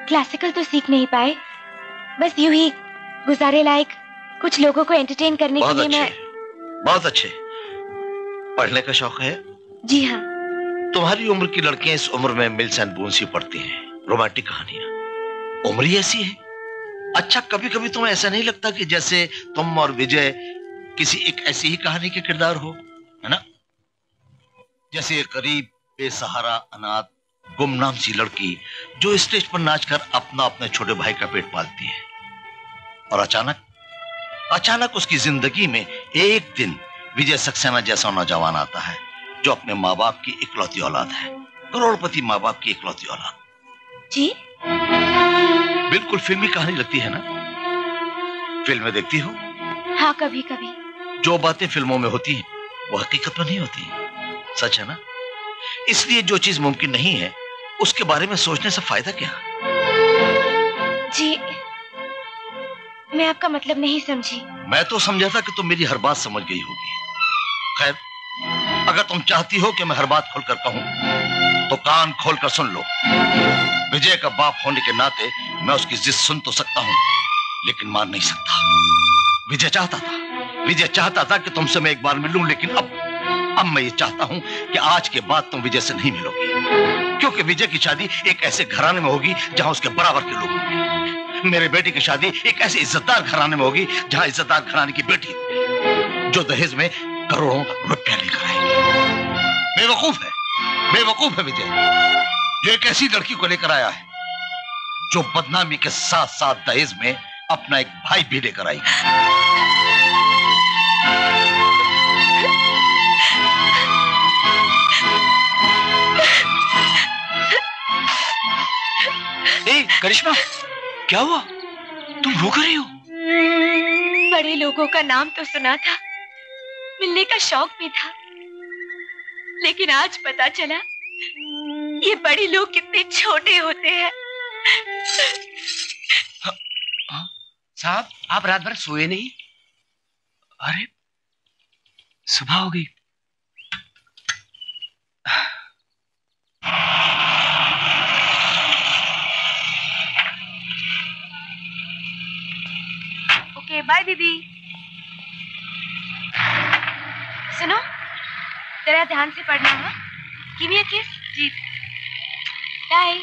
क्लासिकल तो सीख नहीं पाए, बस यूं ही गुजारे लायक कुछ लोगों को एंटरटेन करने के लिए। मैं बहुत अच्छे। पढ़ने का शौक है? जी हाँ। तुम्हारी उम्र की लड़कियां इस उम्र में मिल्स एंड बूंस ही पढ़ती हैं, रोमांटिक कहानियां। उम्र ही ऐसी है। अच्छा, कभी कभी तुम्हें ऐसा नहीं लगता कि जैसे तुम और विजय किसी एक ऐसी ही कहानी के किरदार हो, है ना? जैसे गरीब, बेसहारा, अनाथ, गुमनाम सी लड़की जो स्टेज पर नाचकर अपना अपने छोटे भाई का पेट पालती है, और अचानक अचानक उसकी जिंदगी में एक दिन विजय सक्सेना जैसा नौजवान आता है जो अपने माँ बाप की इकलौती औलाद है, करोड़पति माँ बाप की इकलौती औलाद। जी बिल्कुल फिल्मी कहानी लगती है ना? फिल्में देखती हो? हाँ कभी कभी। जो बातें फिल्मों में होती हैं वो हकीकत में नहीं होती, सच है ना। इसलिए जो चीज मुमकिन नहीं है उसके बारे में सोचने से फायदा क्या। जी मैं आपका मतलब नहीं समझी। मैं तो समझा था कि तुम मेरी हर बात समझ गई होगी। खैर अगर तुम चाहती हो कि मैं हर बात खोलकर कहूं तो कान खोलकर सुन लो। विजय का बाप होने के नाते मैं उसकी जिद सुन तो सकता हूं लेकिन मान नहीं सकता। विजय चाहता था कि तुमसे मैं एक बार मिलूं, लेकिन अब मैं ये चाहता हूं कि आज के बाद तुम विजय से नहीं मिलोगी, क्योंकि विजय की शादी एक ऐसे घराने में होगी जहां उसके बराबर के लोग होंगे। मेरे बेटे की शादी एक ऐसे इज्जतदार घराने में होगी जहां इज्जतदार घराने की बेटी जो दहेज में करोड़ों रुपया लेकर आएगी। बेवकूफ है विजय, जो एक ऐसी लड़की को लेकर आया है जो बदनामी के साथ साथ दहेज में अपना एक भाई भी लेकर आई। करिश्मा क्या हुआ, तुम रो कर रही हो? बड़े लोगों का नाम तो सुना था, मिलने का शौक भी था, लेकिन आज पता चला ये बड़े लोग कितने छोटे होते हैं। साहब आप रात भर सोए नहीं? अरे सुबह हो गई। ओके बाय दीदी। सुनो जरा ध्यान से पढ़ना है। गिव मी अ किस जी। बाय।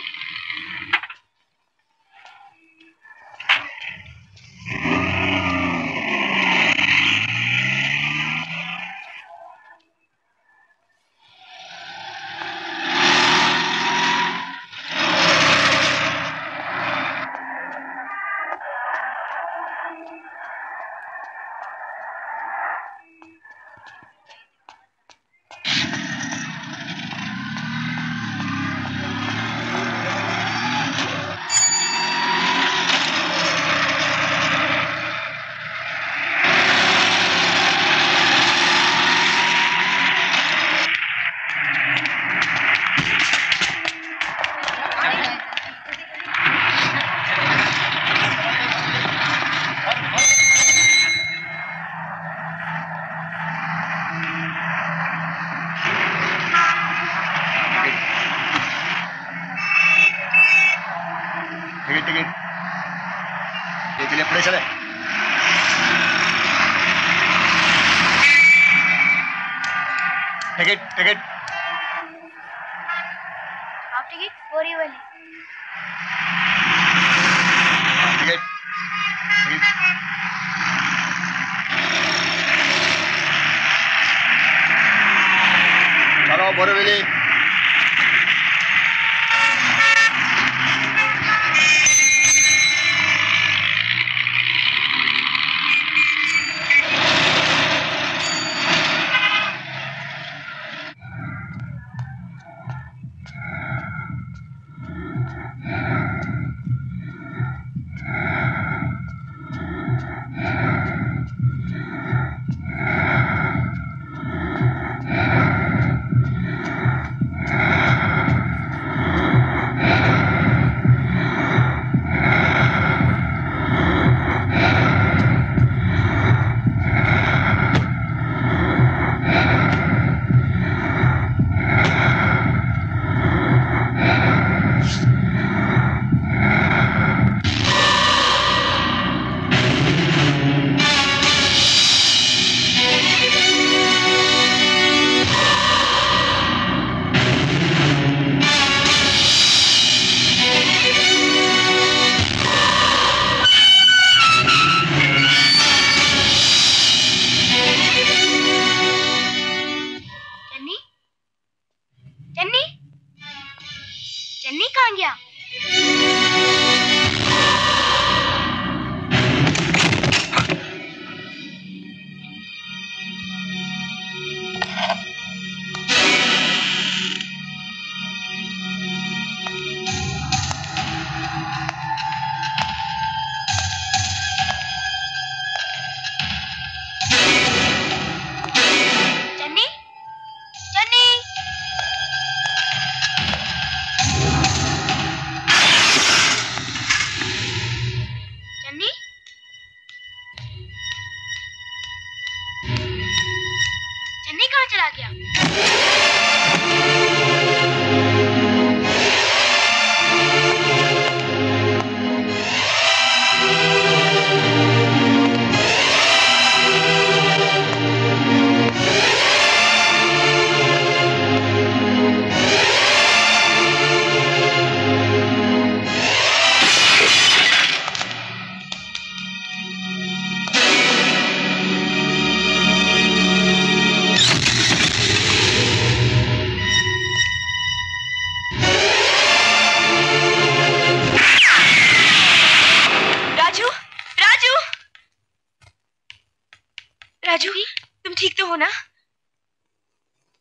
कहाँ चला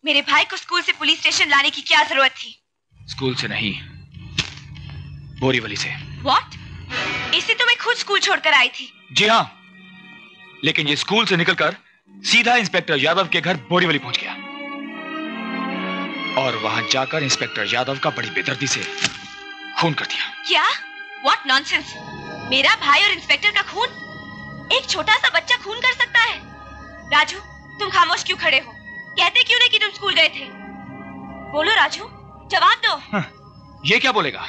मेरे भाई को स्कूल से पुलिस स्टेशन लाने की क्या जरूरत थी? स्कूल से नहीं, बोरीवली से। What? इसे तो मैं खुद स्कूल छोड़कर आई थी। जी हाँ, लेकिन ये स्कूल से निकलकर सीधा इंस्पेक्टर यादव के घर बोरीवली पहुंच गया और वहां जाकर इंस्पेक्टर यादव का बड़ी बेदर्दी से खून कर दिया। क्या? What nonsense! मेरा भाई और इंस्पेक्टर का खून? एक छोटा सा बच्चा खून कर सकता है? राजू, तुम खामोश क्यों खड़े हो? कहते क्यों नहीं कि तुम स्कूल गए थे? बोलो राजू, जवाब दो। हाँ, ये क्या बोलेगा?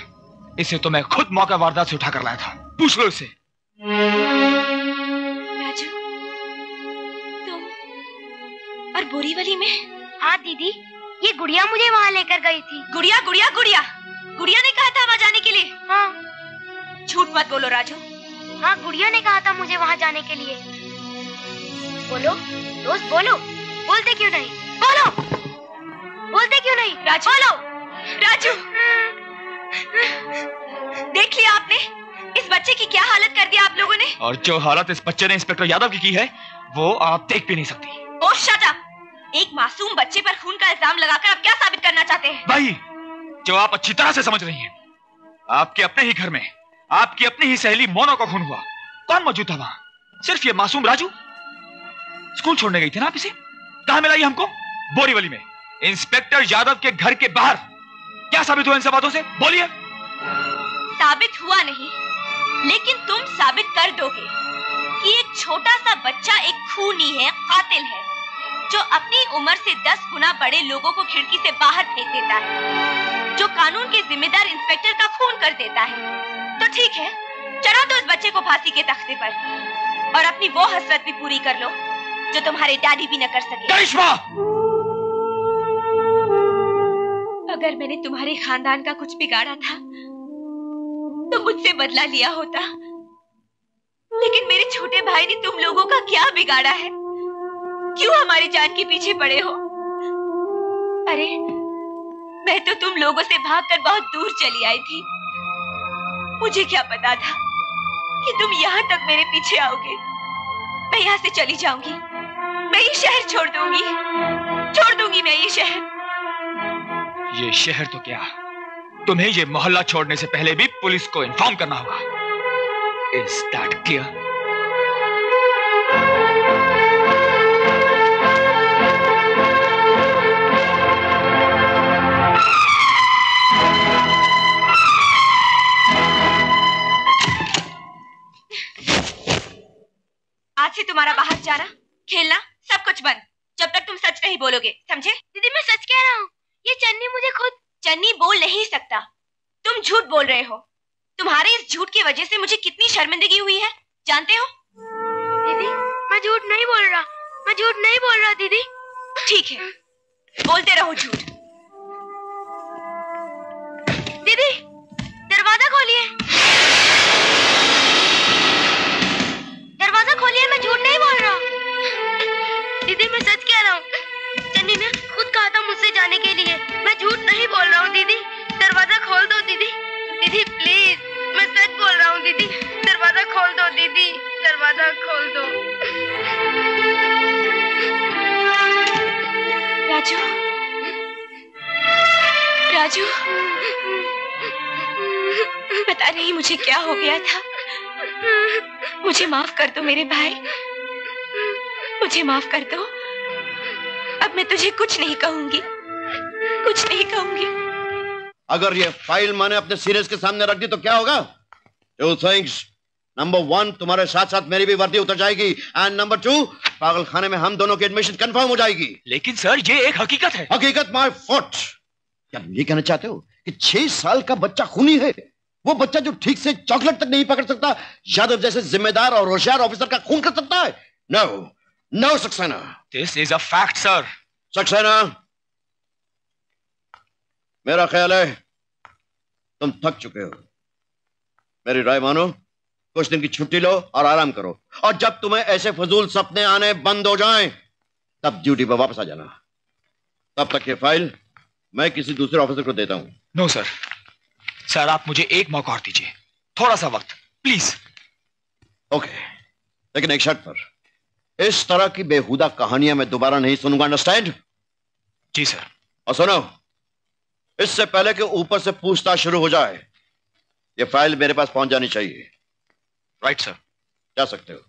इसे तो मैं खुद मौका वारदात से उठाकर लाया था। पूछ लो इसे। राजू, तुम और बोरीवली में? हाँ दीदी, ये गुड़िया मुझे वहाँ लेकर गई थी। गुड़िया गुड़िया गुड़िया गुड़िया ने कहा था वहाँ जाने के लिए? हाँ। झूठ मत बोलो राजू। हाँ, गुड़िया ने कहा था मुझे वहाँ जाने के लिए। बोलो दोस्त, बोलो। बोलते क्यों नहीं? बोलो, बोलते क्यों नहीं? राजू बोलो। राजू, देख लिया आपने इस बच्चे की क्या हालत कर दिया आप लोगों ने? और जो हालत इस बच्चे ने इंस्पेक्टर यादव की है वो आप देख भी नहीं सकती। Oh, shut up! एक मासूम बच्चे पर खून का इल्जाम लगाकर आप क्या साबित करना चाहते हैं? भाई, जो आप अच्छी तरह से समझ रही हैं, आपके अपने ही घर में आपकी अपनी ही सहेली मोना का खून हुआ। कौन मौजूद था वहाँ? सिर्फ ये मासूम राजू। स्कूल छोड़ने गई थी ना आप इसे? कहाँ मिला ये हमको? बोरीवली में इंस्पेक्टर यादव के घर के बाहर। क्या साबित हुआ इन सब बातों से? बोलिए। साबित हुआ नहीं, लेकिन तुम साबित कर दोगे कि एक छोटा सा बच्चा एक खूनी है, कातिल है, जो अपनी उम्र से 10 गुना बड़े लोगों को खिड़की से बाहर फेंक देता है, जो कानून के जिम्मेदार इंस्पेक्टर का खून कर देता है। तो ठीक है, चढ़ा दो इस बच्चे को फांसी के तख्ते पर और अपनी वो हसरत भी पूरी कर लो जो तुम्हारे डैडी भी न कर सके। करिश्मा! अगर मैंने तुम्हारे खानदान का कुछ बिगाड़ा था तो मुझसे बदला लिया होता, लेकिन मेरे छोटे भाई ने तुम लोगों का क्या बिगाड़ा है? क्यों हमारी जान के पीछे पड़े हो? अरे मैं तो तुम लोगों से भागकर बहुत दूर चली आई थी। मुझे क्या पता था कि तुम यहाँ तक मेरे पीछे आओगे। मैं यहाँ से चली जाऊंगी, मैं ये शहर छोड़ दूंगी मैं ये शहर। ये शहर तो क्या, तुम्हें ये मोहल्ला छोड़ने से पहले भी पुलिस को इन्फॉर्म करना होगा। Is that clear? आज से तुम्हारा बाहर जाना, खेलना, सब कुछ बंद जब तक तुम सच नहीं बोलोगे, समझे? दीदी मैं सच कह रहा हूँ, ये चन्नी मुझे खुद। चन्नी बोल नहीं सकता, तुम झूठ बोल रहे हो। तुम्हारे इस झूठ की वजह से मुझे कितनी शर्मिंदगी हुई है, जानते हो? दीदी मैं झूठ नहीं बोल रहा, मैं झूठ नहीं बोल रहा दीदी। ठीक है, बोलते रहो झूठ। दीदी दरवाजा खोलिए, दरवाजा खोलिए, मैं झूठ नहीं बोल रहा। दीदी मैं सच कह रहा हूँ, चन्नी ने खुद कहा था मुझसे जाने के लिए, मैं झूठ नहीं बोल रहा हूँ। दीदी दरवाजा खोल दो दीदी, दीदी प्लीज, मैं सच बोल रहा हूँ दीदी, दरवाजा खोल दो दीदी, दरवाजा खोल दो। राजू, राजू, पता नहीं मुझे क्या हो गया था। मुझे माफ कर दो मेरे भाई, मुझे माफ कर दो। अब मैं तुझे कुछ नहीं कहूंगी, कुछ नहीं कहूंगी। अगर ये फाइल मैंने अपने सीनियर्स के सामने रख दी तो क्या होगा? You think नंबर 1 तुम्हारे साथ साथ मेरी भी वर्दी उतर जाएगी एंड नंबर 2 पागल खाने में हम दोनों की एडमिशन कंफर्म हो जाएगी। लेकिन सर ये एक हकीकत है। हकीकत माय फुट। क्या तुम ये कहना चाहते हो कि 6 साल का बच्चा खूनी है? वो बच्चा जो ठीक से चॉकलेट तक नहीं पकड़ सकता यादव जैसे जिम्मेदार और होशियार ऑफिसर का खून कर सकता है? No no Saxena, this is a fact sir. Saxena मेरा ख्याल है तुम थक चुके हो, मेरी राय मानो, कुछ दिन की छुट्टी लो और आराम करो और जब तुम्हें ऐसे फजूल सपने आने बंद हो जाएं, तब ड्यूटी पर वापस आ जाना। तब तक ये फाइल मैं किसी दूसरे ऑफिसर को देता हूं। नो सर, सर आप मुझे एक मौका और दीजिए, थोड़ा सा वक्त प्लीज। ओके, लेकिन एक शर्त पर, इस तरह की बेहुदा कहानियां मैं दोबारा नहीं सुनूंगा, अंडरस्टैंड? जी सर। और सुनो, इससे पहले कि ऊपर से पूछताछ शुरू हो जाए, ये फाइल मेरे पास पहुंच जानी चाहिए। राइट सर, जा सकते हो।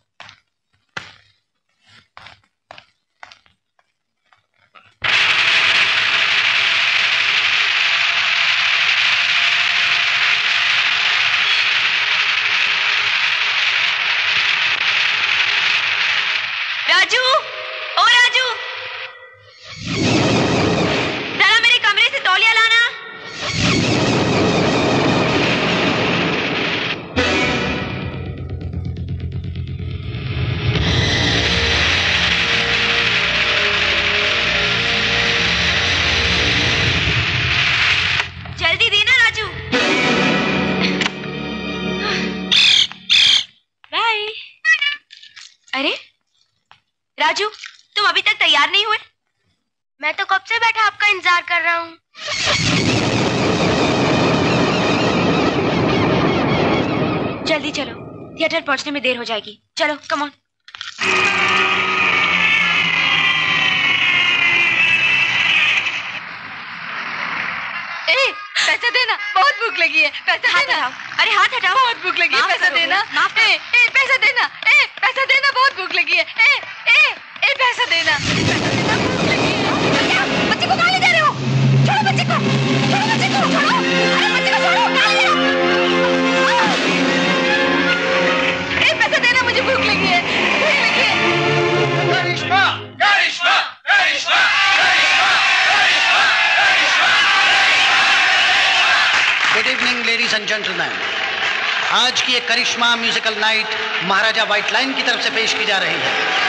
राजू, ओ राजू, जरा मेरे कमरे से तौलिया लाना। राजू, तुम अभी तक तैयार नहीं हुए? मैं तो कब से बैठा आपका इंतजार कर रहा हूँ। जल्दी चलो, थिएटर पहुँचने में देर हो जाएगी। चलो कम ऑन। पैसा देना, बहुत भूख लगी है। पैसा देना। अरे हाथ हटाओ, बहुत भूख लगी है। पैसा देना। ए ए पैसा देना। ए पैसा देना, बहुत भूख लगी है। ए ए ए पैसा देना। भूख लगी है। बच्चे को गाली दे रहे हो। छोड़ो बच्चे को, छोड़ो बच्चे को, छोड़ो। अरे बच्चे को छोड़ो, गाली दे रहे हो। ए पैसा देना, मुझे भूख लगी है, भूख लगी है। Karishma, Karishma, Karishma, good evening ladies and gentleman. आज की एक Karishma musical night Maharaja white line की तरफ से पेश की जा रही है।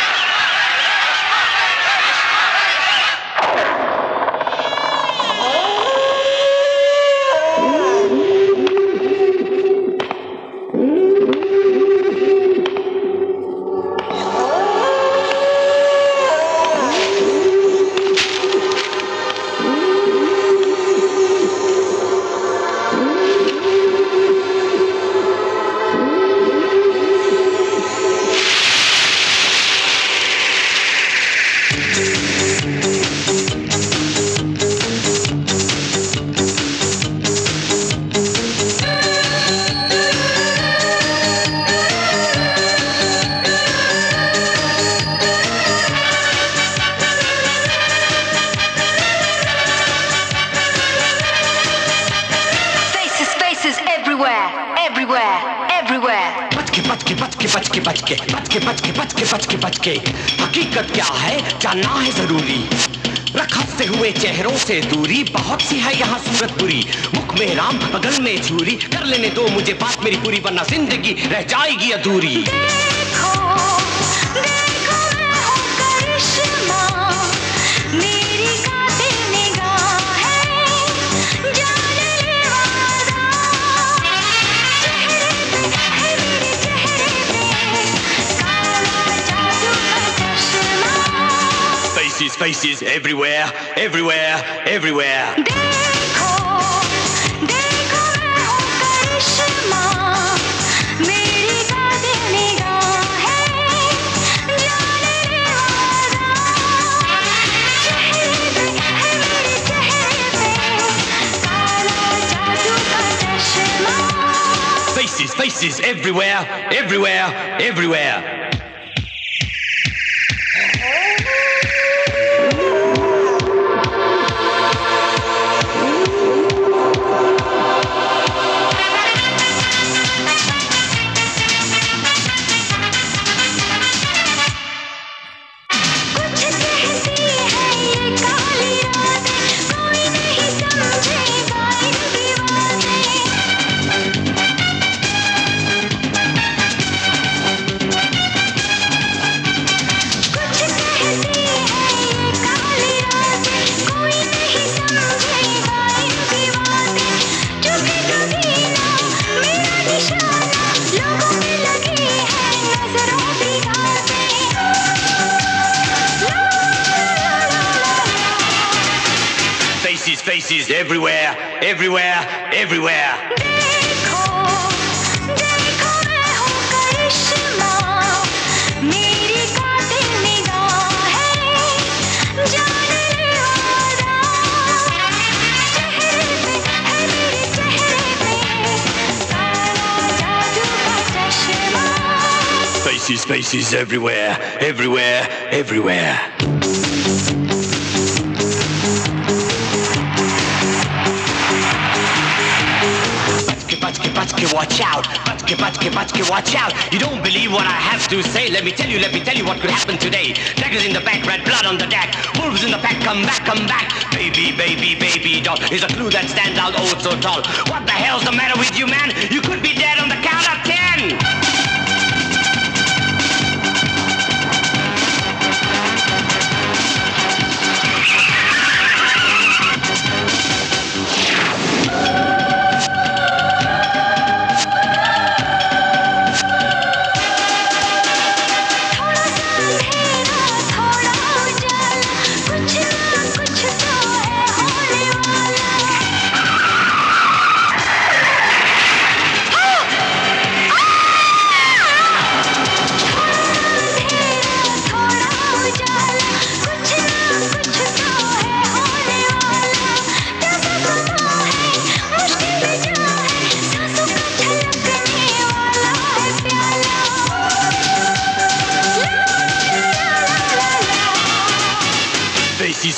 हकीकत क्या है जानना है जरूरी। रखते हुए चेहरों से दूरी, बहुत सी है यहाँ सूरत बुरी। मुख में राम बगल में छुरी, कर लेने दो मुझे बात मेरी पूरी, वरना जिंदगी रह जाएगी अधूरी। देखो, देखो मैं हूँ करिश्मा, मेरी कातिल निगाह है, जानलेवा अदा। Faces, faces, everywhere, everywhere, everywhere. देखो, देखो मैं हूँ करिश्मा, मेरी कातिल निगाह है, जाने रे वादा। चेहरे पे है मेरे चेहरे पे, काला जादू का चश्मा। Faces, faces, everywhere, everywhere, everywhere. faces everywhere, everywhere, everywhere. Faces everywhere, everywhere, everywhere. Batke, watch out. Batke, watch out. You don't believe what I have to say. Let me tell you what could happen today. Daggers in the back, red blood on the deck. Wolves in the pack, come back, come back. Baby, baby, baby doll is a clue that stands out oh so tall. What the hell's the matter with you, man? You could be dead on the count of 10.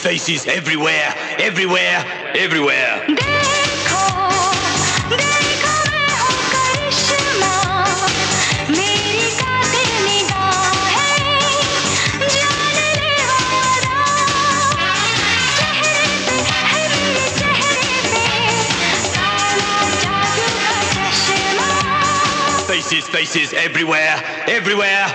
Faces everywhere, everywhere, everywhere. Faces everywhere, everywhere, everywhere. Faces everywhere, everywhere.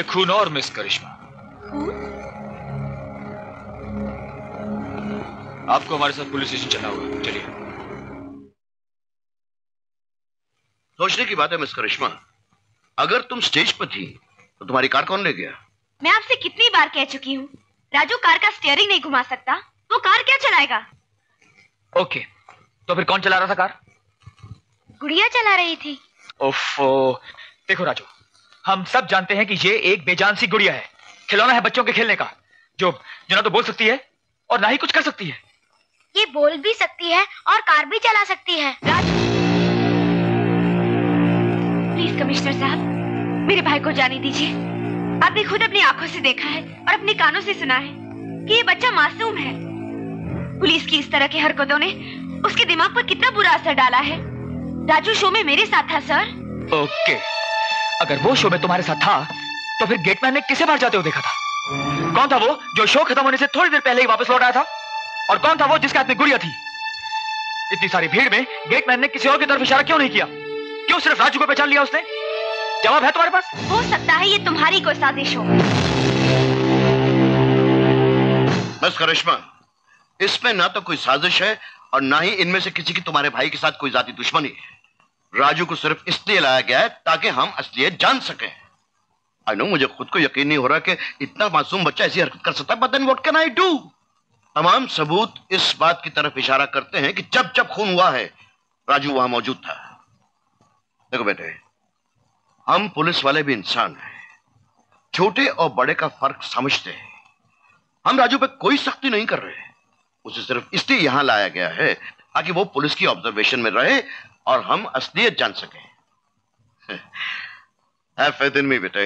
एक खून और miss करिश्मा। आपको हमारे साथ police station चलना होगा। चलिए। सोचने की बात है मिस करिश्मा, अगर तुम स्टेज पर थी तो तुम्हारी कार कौन ले गया? मैं आपसे कितनी बार कह चुकी हूँ, राजू कार का स्टीयरिंग नहीं घुमा सकता, वो कार क्या चलाएगा? ओके, तो फिर कौन चला रहा था कार? गुड़िया चला रही थी। ओफो, देखो राजू, हम सब जानते हैं कि ये एक बेजान सी गुड़िया है, खिलौना है बच्चों के खेलने का, जो ना तो बोल सकती है और ना ही कुछ कर सकती है। ये बोल भी सकती है और कार भी चला सकती है। राजू, प्लीज कमिश्नर साहब, मेरे भाई को जाने दीजिए। आपने खुद अपनी आंखों से देखा है और अपने कानों से सुना है कि ये बच्चा मासूम है। पुलिस की इस तरह की हरकतों ने उसके दिमाग पर कितना बुरा असर डाला है। राजू शो में मेरे साथ था सर। ओके, अगर वो शो में तुम्हारे साथ था तो फिर गेटमैन ने किसे बाहर जाते हुए देखा था? कौन था वो जो शो खत्म होने से थोड़ी देर पहले ही वापस लौट आया था? और कौन था वो जिसके हाथ में गुड़िया थी? इतनी सारी भीड़ में गेटमैन ने किसी और की तरफ इशारा क्यों नहीं किया? क्यों सिर्फ राजू को पहचान लिया उसने? जवाब है तुम्हारे पास? हो सकता है ये तुम्हारी कोई साजिश हो। बस करिश्मा, इसमें ना तो कोई साजिश है और ना ही इनमें से किसी की तुम्हारे भाई के साथ कोई जाती दुश्मनी है। राजू को सिर्फ इसलिए लाया गया है ताकि हम असलियत जान सकें। आई नो, मुझे खुद को यकीन नहीं हो रहा कि इतना मासूम बच्चा ऐसी हरकत कर सकता है, but then what can I do? तमाम सबूत इस बात की तरफ इशारा करते हैं कि जब जब खून हुआ है राजू वहां मौजूद था। देखो बेटे, हम पुलिस वाले भी इंसान हैं, छोटे और बड़े का फर्क समझते हैं। हम राजू पे कोई सख्ती नहीं कर रहे, उसे सिर्फ इसलिए यहां लाया गया है ताकि वो पुलिस की ऑब्जर्वेशन में रहे और हम असलियत जान सकें। Have faith in me बेटे,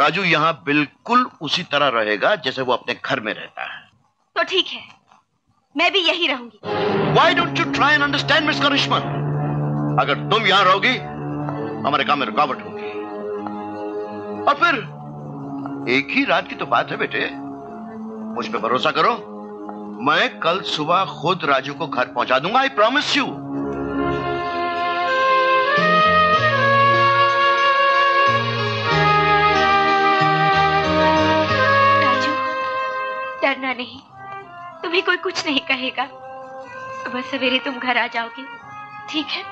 राजू यहाँ बिल्कुल उसी तरह रहेगा जैसे वो अपने घर में रहता है। तो ठीक है, मैं भी यही रहूंगी। Why don't you try and understand, Miss करिश्मा? अगर तुम यहाँ रहोगी हमारे काम में रुकावट होगी। और फिर एक ही रात की तो बात है बेटे, मुझ पे भरोसा करो, मैं कल सुबह खुद राजू को घर पहुंचा दूंगा। I promise you. डरना नहीं, तुम्हें कोई कुछ नहीं कहेगा। सुबह सवेरे तुम घर आ जाओगे, ठीक है?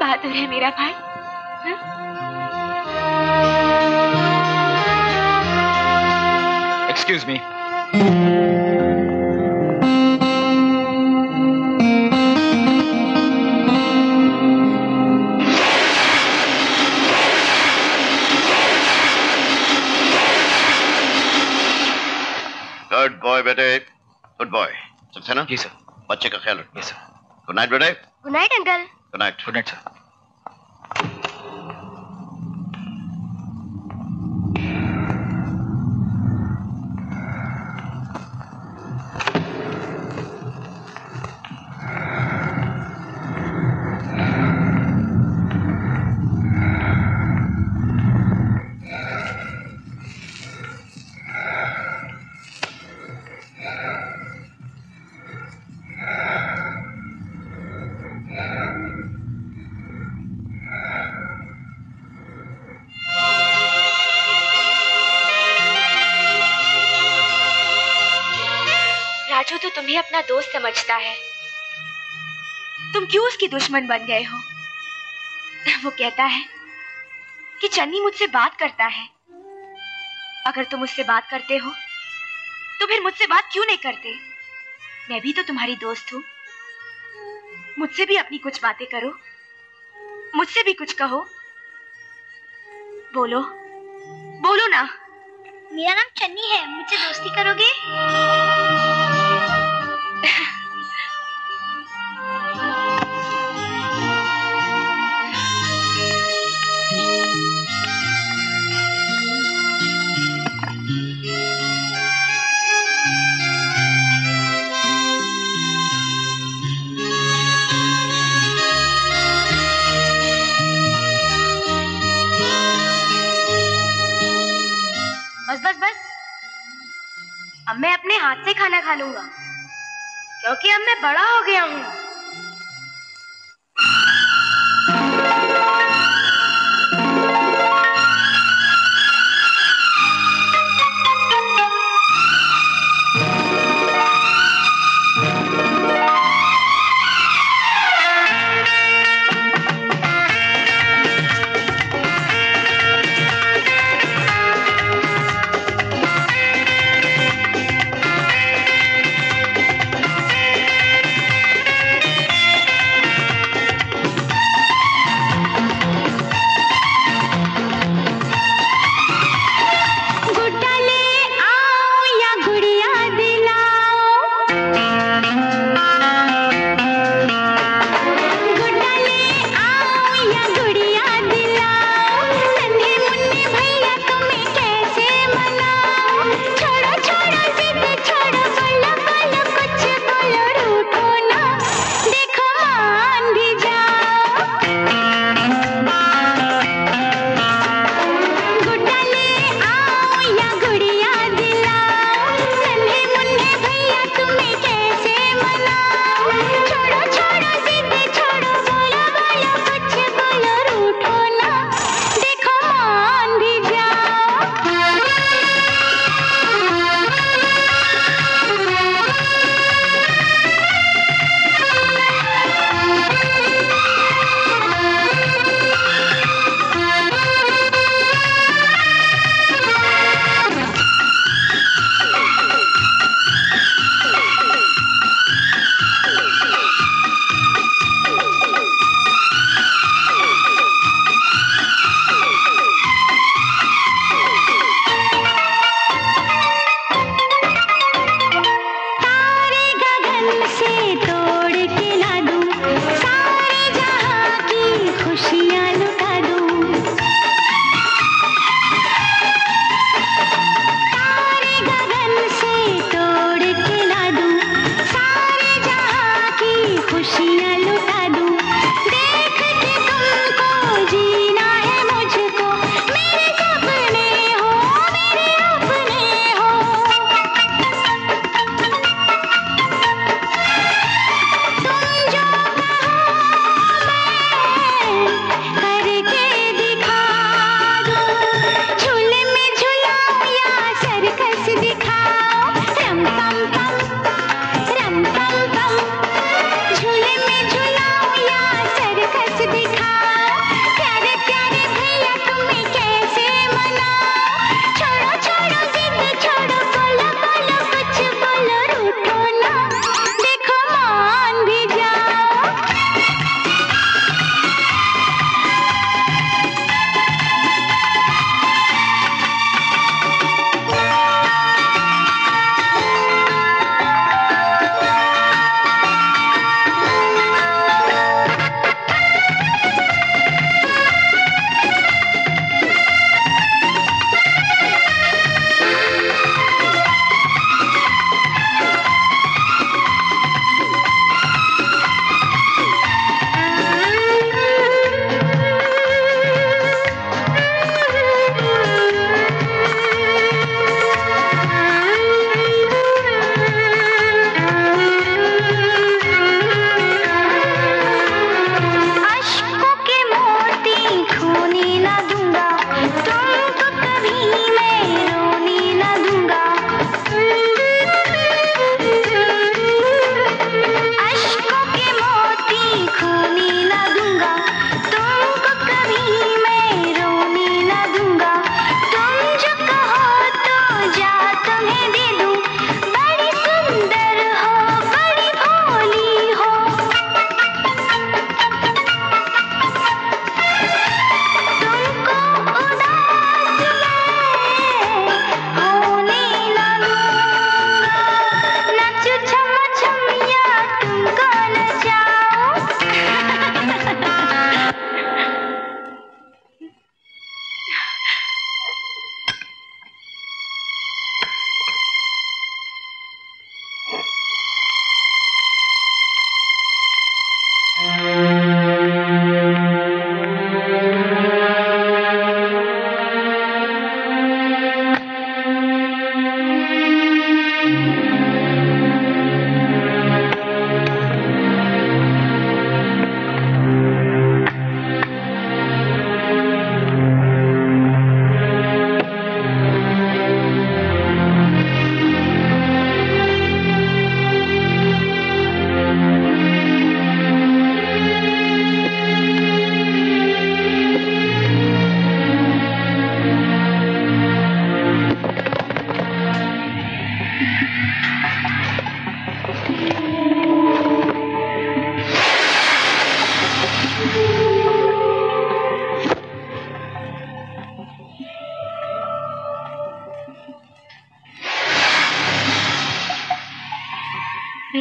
बहादुर है मेरा भाई। Excuse me. गुड बॉय बेटे, गुड बॉय। सबसे ना जी सर, बच्चे का ख्याल रखिए सर। गुड नाइट बेटे। Good night uncle. Good night. Good night sir. दोस्त समझता है, तुम क्यों उसकी दुश्मन बन गए हो? वो कहता है कि चन्नी मुझसे बात करता है। अगर तुम उससे बात करते हो तो फिर मुझसे बात क्यों नहीं करते? मैं भी तो तुम्हारी दोस्त हूं, मुझसे भी अपनी कुछ बातें करो, मुझसे भी कुछ कहो। बोलो, बोलो ना। मेरा नाम चन्नी है, मुझसे दोस्ती करोगे? बस बस बस, अब मैं अपने हाथ से खाना खा लूंगा क्योंकि अब मैं बड़ा हो गया हूं।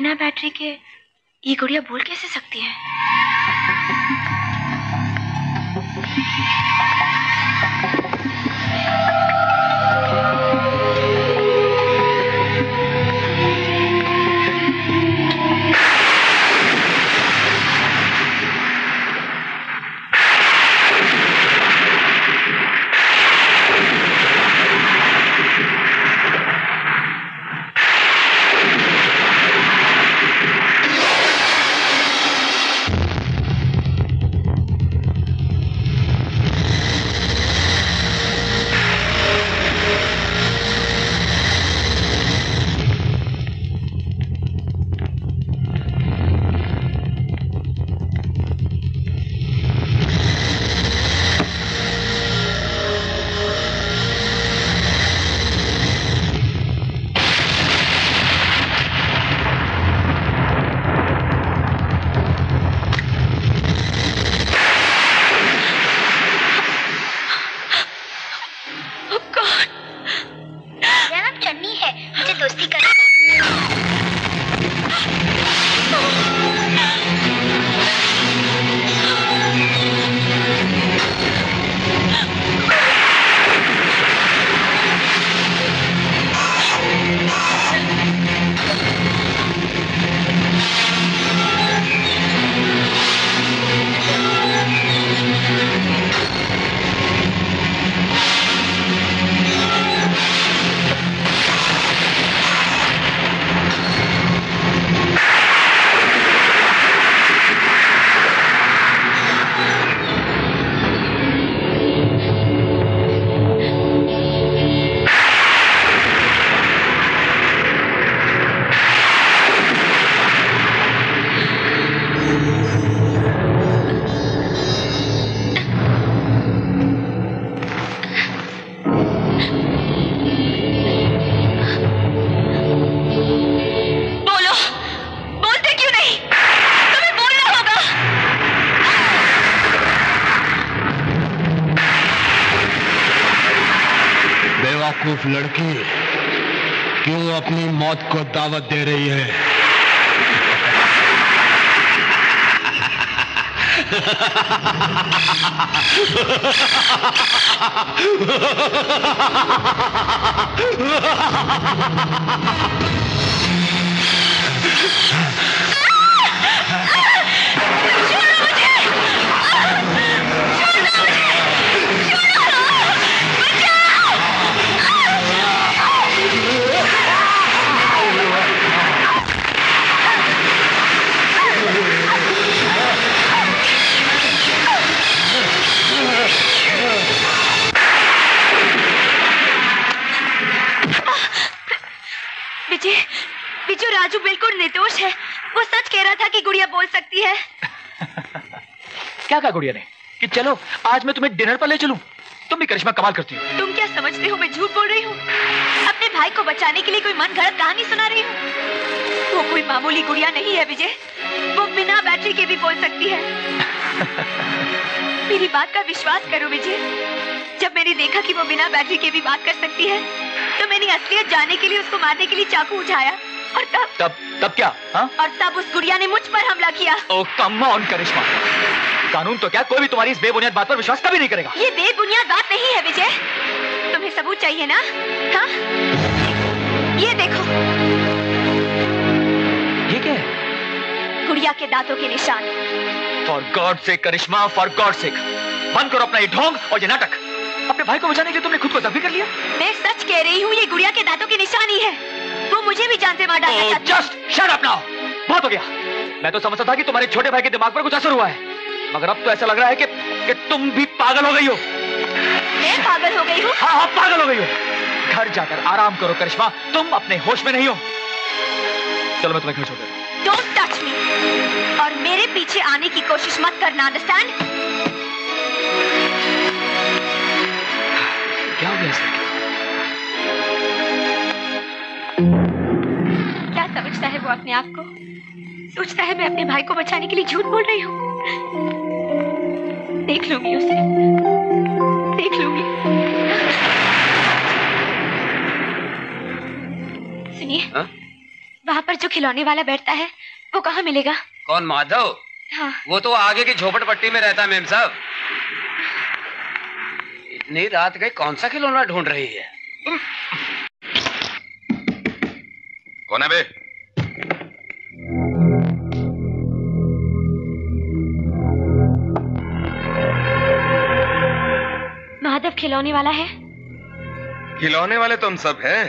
बिना बैटरी के ये गुड़िया बोल कैसे सकती है? लड़की क्यों अपनी मौत को दावत दे रही है? राजू बिल्कुल निर्दोष है, वो सच कह रहा था कि गुड़िया बोल सकती है। क्या कहा गुड़िया ने कि चलो आज मैं तुम्हें डिनर पर ले चलूं? तुम भी करिश्मा कमाल करती हो। तुम क्या समझते हो मैं झूठ बोल रही हूँ? अपने भाई को बचाने के लिए कोई मन घड़त कहानी सुना रही हूँ? वो कोई मामूली गुड़िया नहीं है विजय, वो बिना बैटरी के भी बोल सकती है। मेरी बात का विश्वास करो विजय, जब मैंने देखा कि वो बिना बैटरी के भी बात कर सकती है तो मैंने असलियत जाने के लिए उसको मारने के लिए चाकू उठाया। और तब क्या? हाँ? और तब उस गुड़िया ने मुझ पर हमला किया। ओह कम ऑन करिश्मा, कानून तो क्या, कोई भी तुम्हारी इस बेबुनियाद बात पर विश्वास कभी नहीं करेगा। ये बेबुनियाद बात नहीं है विजय, तुम्हें सबूत चाहिए ना? हाँ? ये देखो, ये क्या है? गुड़िया के दांतों के निशान। फॉर गॉड से करिश्मा, फॉर गॉड से बंद करो अपना ये ढोंग और ये नाटक। अपने भाई को बचाने के लिए तुमने खुद को जख्मी कर लिया। मैं सच कह रही हूँ, ये गुड़िया के दांतों की निशानी है, वो मुझे भी जान से मार डालना चाहती। जस्ट शट अप नाउ, बहुत हो गया। मैं तो समझता था कि तुम्हारे छोटे भाई के दिमाग पर कुछ असर हुआ है, मगर अब तो ऐसा लग रहा है कि तुम भी पागल हो गई हो। मैं पागल हो गई हूँ? हाँ हाँ पागल हो गई हो। घर जाकर आराम करो करिश्मा, तुम अपने होश में नहीं हो। चलो मैं तुम्हें घर छोड़ देता हूँ। डोंट टच मी, और मेरे पीछे आने की कोशिश मत करना, अंडरस्टैंड? क्या हो गया? समझता है वो अपने आप को, सोचता है मैं अपने भाई को बचाने के लिए झूठ बोल रही हूँ। देख लूंगी उसे, देख लूंगी। सुनिए, वहाँ पर पर जो खिलौने वाला बैठता है वो कहाँ मिलेगा? कौन, माधव? हाँ। वो तो आगे की झोपड़पट्टी में रहता है मेम साहब। इतनी रात गई कौन सा खिलौना ढूंढ रही है? कौन है बे? माधव खिलौने वाला है। खिलौने वाले तुम सब हैं,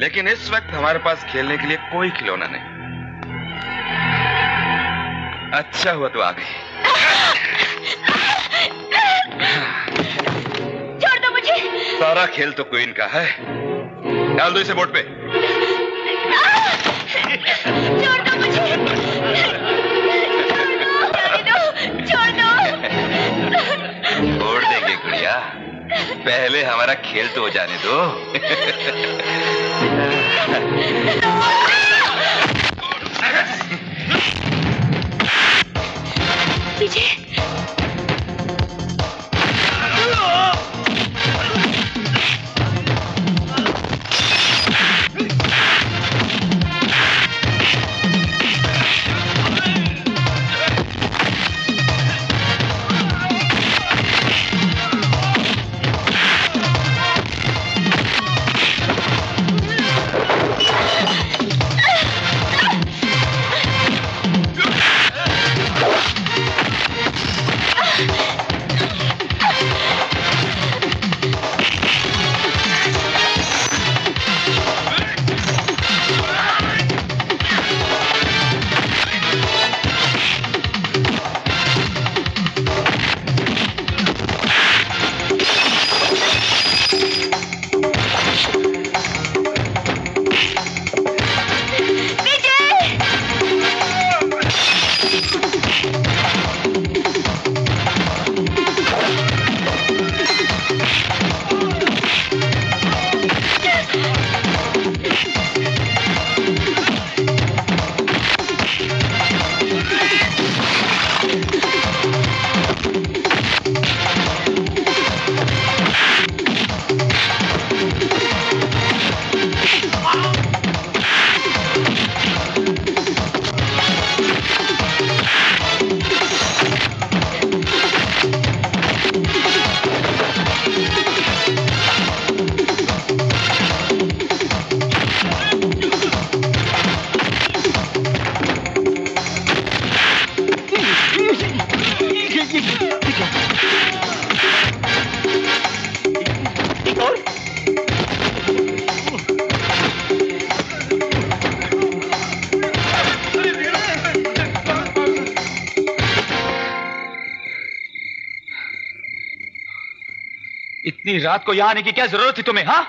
लेकिन इस वक्त हमारे पास खेलने के लिए कोई खिलौना नहीं। अच्छा हुआ तो आ गई। छोड़ दो मुझे। सारा खेल तो क्वीन का है, डाल दो इसे बोट पे। छोड़ दो मुझे। छोड़ दो। छोड़ देंगे गुड़िया, पहले हमारा खेल तो हो जाने दो। पीछे रात को यहाँ आने की क्या जरूरत थी तुम्हें? हाँ,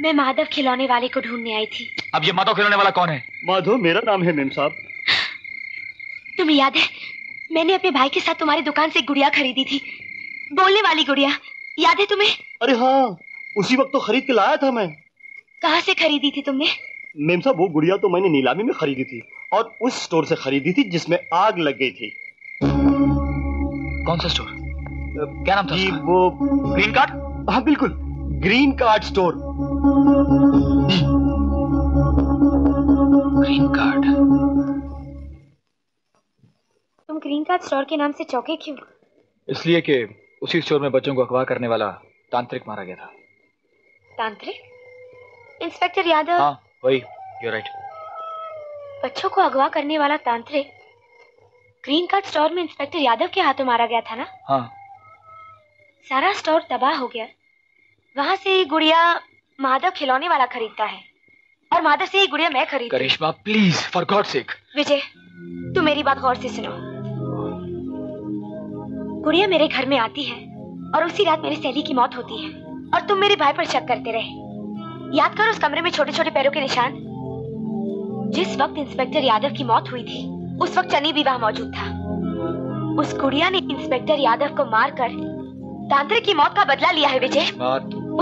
मैं माधव खिलौने वाले को ढूंढने आई थी। अब ये माधव खिलौने वाला कौन है? माधव मेरा नाम है मेम साहब। तुम्हें याद है मैंने अपने भाई के साथ तुम्हारी दुकान से गुड़िया खरीदी थी, बोलने वाली गुड़िया, याद है तुम्हें? अरे हाँ, उसी वक्त तो खरीद के लाया था मैं। कहाँ से खरीदी थी तुमने? मेम साहब वो गुड़िया तो मैंने नीलामी में खरीदी थी और उस स्टोर से खरीदी थी जिसमें आग लग गई थी। कौन सा स्टोर? क्या नाम था जी वो? Green card. हाँ बिल्कुल, green card store. Green card. तुम ग्रीन कार्ड स्टोर के नाम से चौंके क्यों? इसलिए कि उसी स्टोर में बच्चों को अगवा करने वाला तांत्रिक मारा गया था। तांत्रिक? इंस्पेक्टर यादव? हाँ वही, यू राइट। बच्चों को अगवा करने वाला तांत्रिक ग्रीन कार्ड स्टोर में इंस्पेक्टर यादव के हाथों मारा गया था ना? हाँ। सारा स्टोर तबाह हो गया, वहां से गुड़िया माधव खिलौने वाला खरीदता है और माधव से ये गुड़िया मैं खरीद। Karishma please, for god sake. Vijay तू मेरी बात गौर से सुनो। गुड़िया मेरे घर में आती है और उसी रात मेरी सहेली की मौत होती है और तुम मेरे भाई पर शक करते रहे। याद करो उस कमरे में छोटे छोटे पैरों के निशान। जिस वक्त इंस्पेक्टर यादव की मौत हुई थी उस वक्त चनी भी वहां मौजूद था। उस गुड़िया ने इंस्पेक्टर यादव को मारकर तांत्रिक की मौत का बदला लिया है। विजय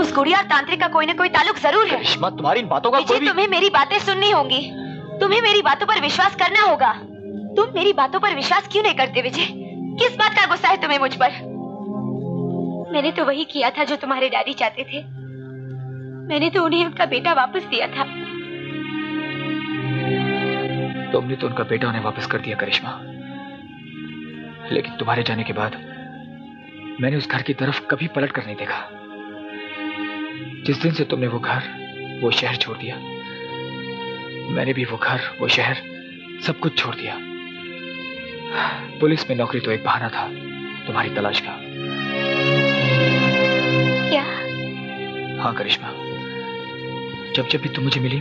उस गुड़िया और तांत्रिक का कोई न कोई ताल्लुक जरूर है। तुम्हारी इन बातों का विजय, तुम्हें मेरी बातें सुननी होंगी, तुम्हें मेरी बातों पर विश्वास करना होगा। तुम मेरी बातों पर विश्वास क्यों नहीं करते विजय? किस बात का गुस्सा है तुम्हें मुझ पर? मैंने तो वही किया था जो तुम्हारे डैडी चाहते थे। मैंने तो उन्हें उनका बेटा वापस दिया था। तुमने तो उनका बेटा उन्हें वापस कर दिया करिश्मा, लेकिन तुम्हारे जाने के बाद मैंने उस घर की तरफ कभी पलट कर नहीं देखा। जिस दिन से तुमने वो घर वो शहर छोड़ दिया, मैंने भी वो घर वो शहर सब कुछ छोड़ दिया। पुलिस में नौकरी तो एक बहाना था तुम्हारी तलाश का। क्या? हाँ करिश्मा, जब जब भी तुम मुझे मिली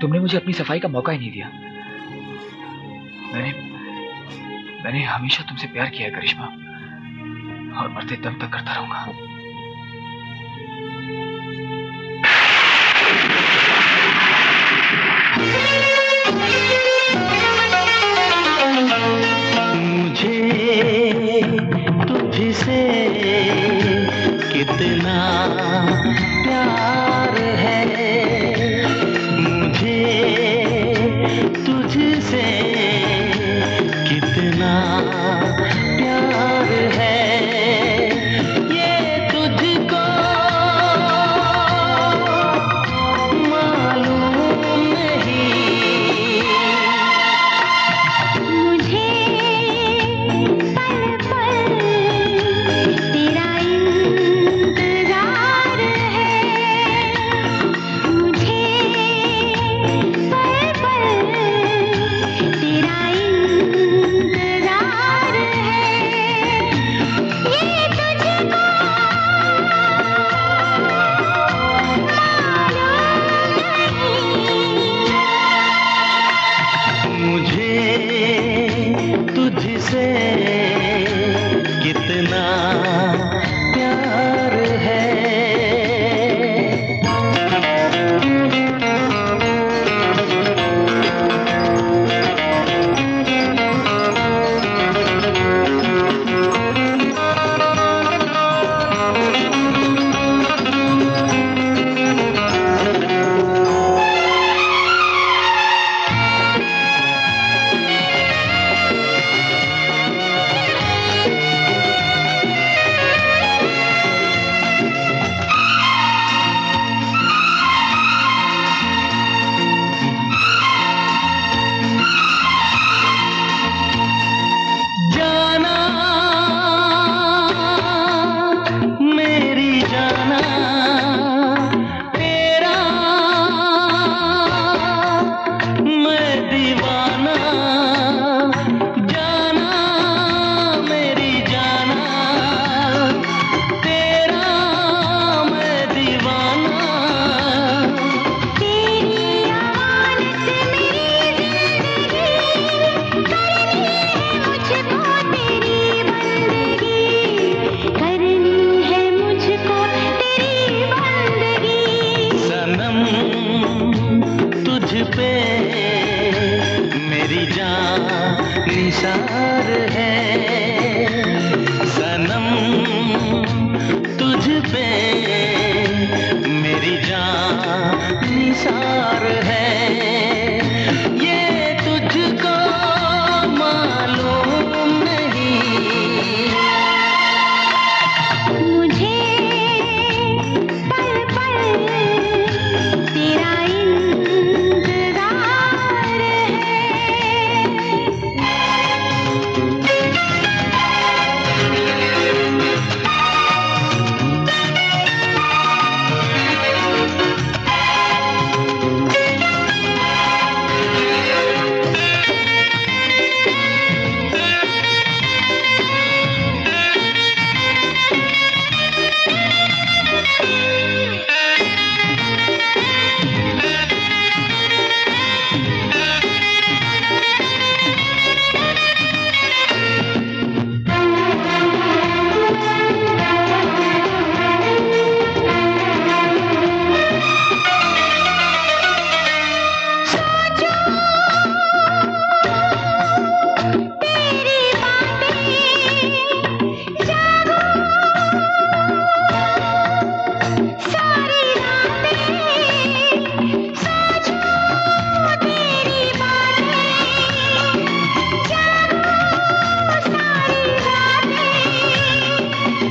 तुमने मुझे अपनी सफाई का मौका ही नहीं दिया। मैंने हमेशा तुमसे प्यार किया है करिश्मा, और मरते दम तक करता रहूंगा। मुझे तुझसे कितना प्यार है, मुझे तुझसे कितना प्यार है, ये तुझको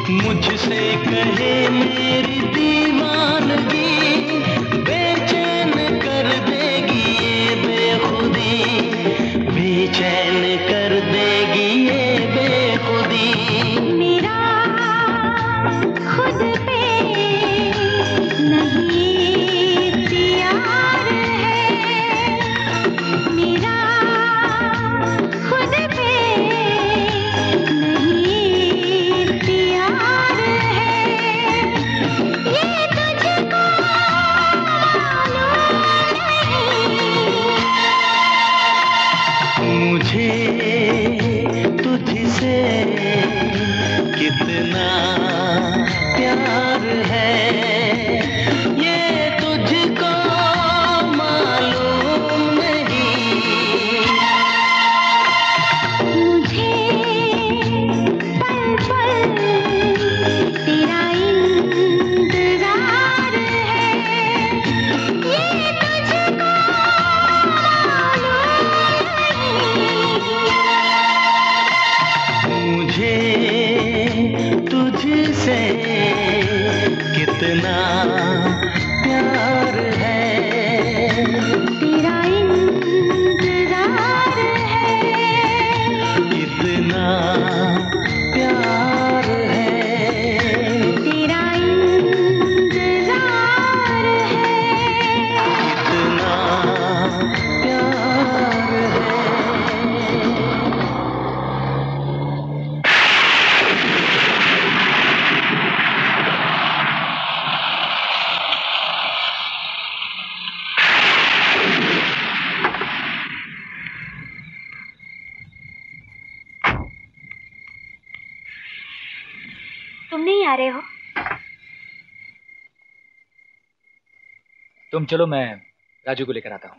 मुझसे कहे मेरी बेचैन कर देगी ये बेखुदी। मेरा खुद पे नहीं प्यार है, मेरा खुद पे नहीं प्यार है, ये तुझको नहीं। मुझे तुझसे कितना प्यार है ये तुझको मालूम नहीं। मुझे पल पल तेरा इंतजार है, ये तुझको मालूम नहीं। मुझे तुझसे कितना प्यार है, तेरा इंतजार है, कितना प्यार है, तेरा इंतजार है, कितना प्यार है। तुम नहीं आ रहे हो? तुम चलो, मैं राजू को लेकर आता हूं।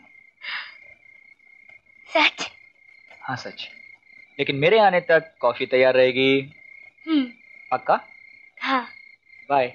सच? हाँ सच, लेकिन मेरे आने तक कॉफी तैयार रहेगी। पक्का? हाँ। बाय।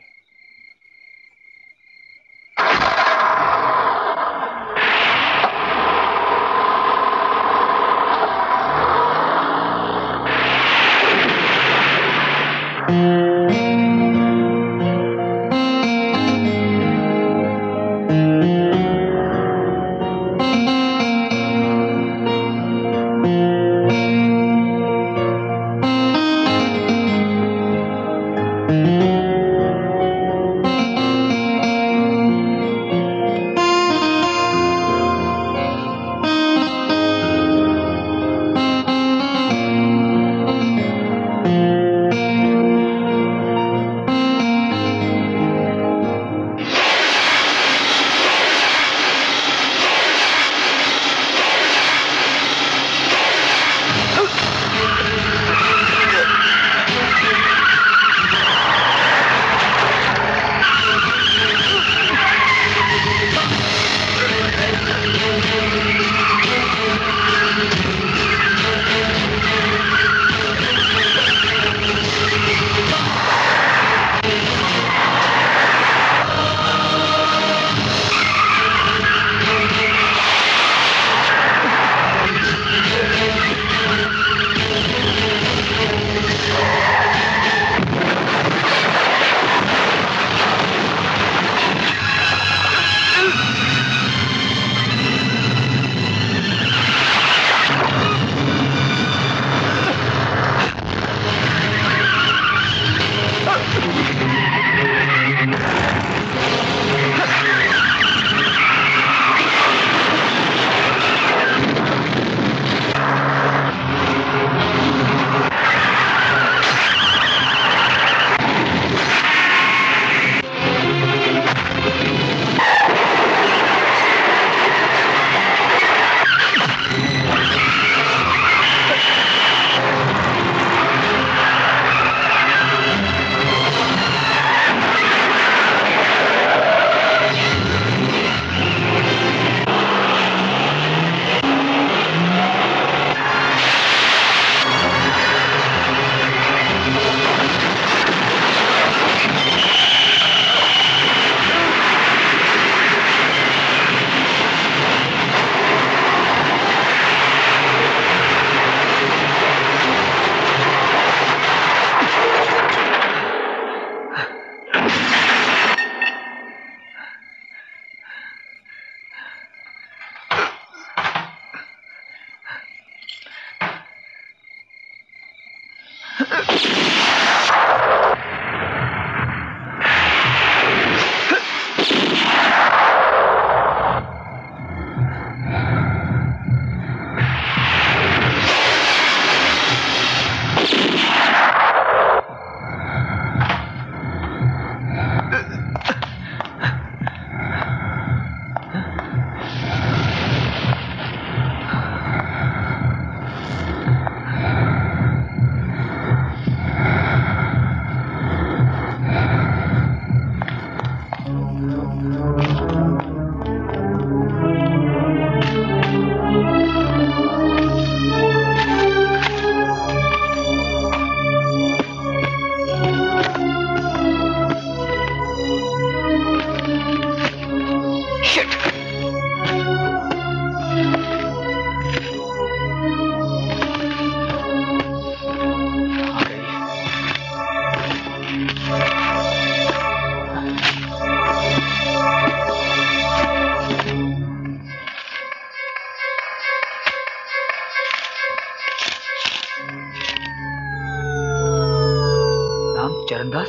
चरणदास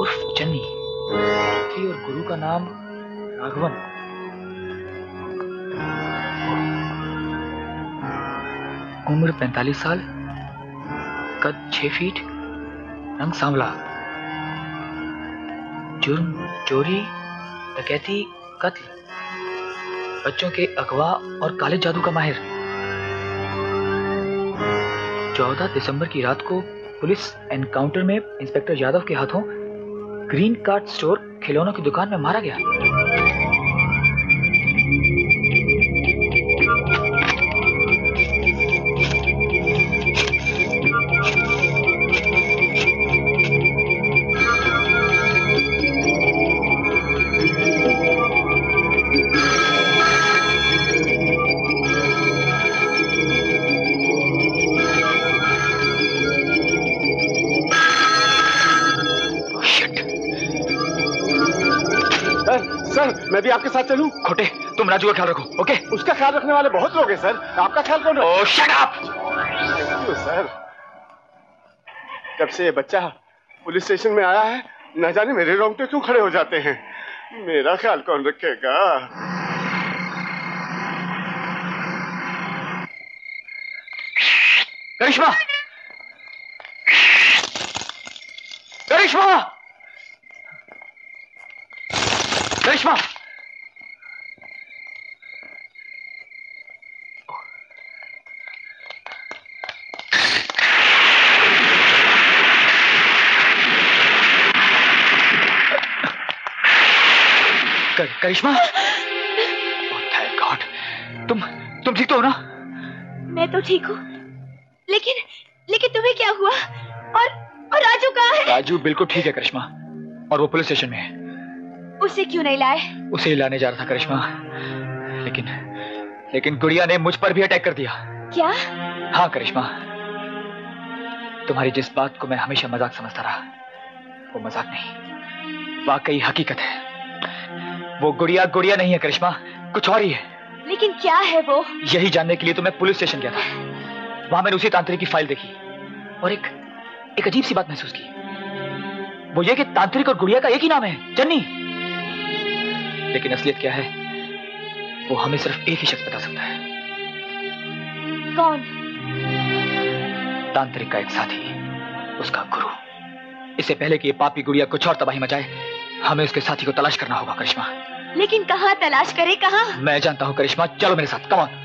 उर्फ चन्नी की और गुरु का नाम राघवन। उम्र 45 साल, कद 6 फीट, रंग सांवला। जुर्म चोरी, डकैती, कत्ल, बच्चों के अगवा और काले जादू का माहिर। 14 दिसंबर की रात को पुलिस एनकाउंटर में इंस्पेक्टर यादव के हाथों ग्रीन कार्ड स्टोर खिलौनों की दुकान में मारा गया। मैं भी आपके साथ चलूं? खोटे, तुम राजू का ख्याल रखो, ओके? उसका ख्याल रखने वाले बहुत लोग हैं सर, आपका ख्याल कौन रखो? Oh shut up! क्यों सर? जब से ये बच्चा पुलिस स्टेशन में आया है, न जाने मेरे रोंगटे क्यों खड़े हो जाते हैं। मेरा ख्याल कौन रखेगा? करिश्मा! करिश्मा! करिश्मा! करिश्मा, थैंक गॉड, तुम ठीक तो हो ना? मैं तो ठीक हूँ, लेकिन तुम्हें क्या हुआ? और राजू कहाँ है? राजू बिल्कुल ठीक है करिश्मा, और वो पुलिस स्टेशन में है। उसे क्यों नहीं लाए? उसे लाने जा रहा था करिश्मा, लेकिन गुड़िया ने मुझ पर भी अटैक कर दिया। क्या? हाँ करिश्मा, तुम्हारी जिस बात को मैं हमेशा मजाक समझता रहा, वो मजाक नहीं, वाकई हकीकत है। वो गुड़िया नहीं है करिश्मा, कुछ और ही है। लेकिन क्या है वो? यही जानने के लिए तो मैं पुलिस स्टेशन गया था। वहां मैंने उसी तांत्रिक की फाइल देखी और एक अजीब सी बात महसूस की। वो ये कि तांत्रिक और गुड़िया का एक ही नाम है, चन्नी। लेकिन असलियत क्या है वो हमें सिर्फ एक ही शख्स बता सकता है। कौन? तांत्रिक का एक साथी, उसका गुरु। इससे पहले कि ये पापी गुड़िया कुछ और तबाही मचाए, हमें उसके साथी को तलाश करना होगा करिश्मा। लेकिन कहाँ तलाश करें, कहाँ? मैं जानता हूँ करिश्मा, चलो मेरे साथ, कम ऑन।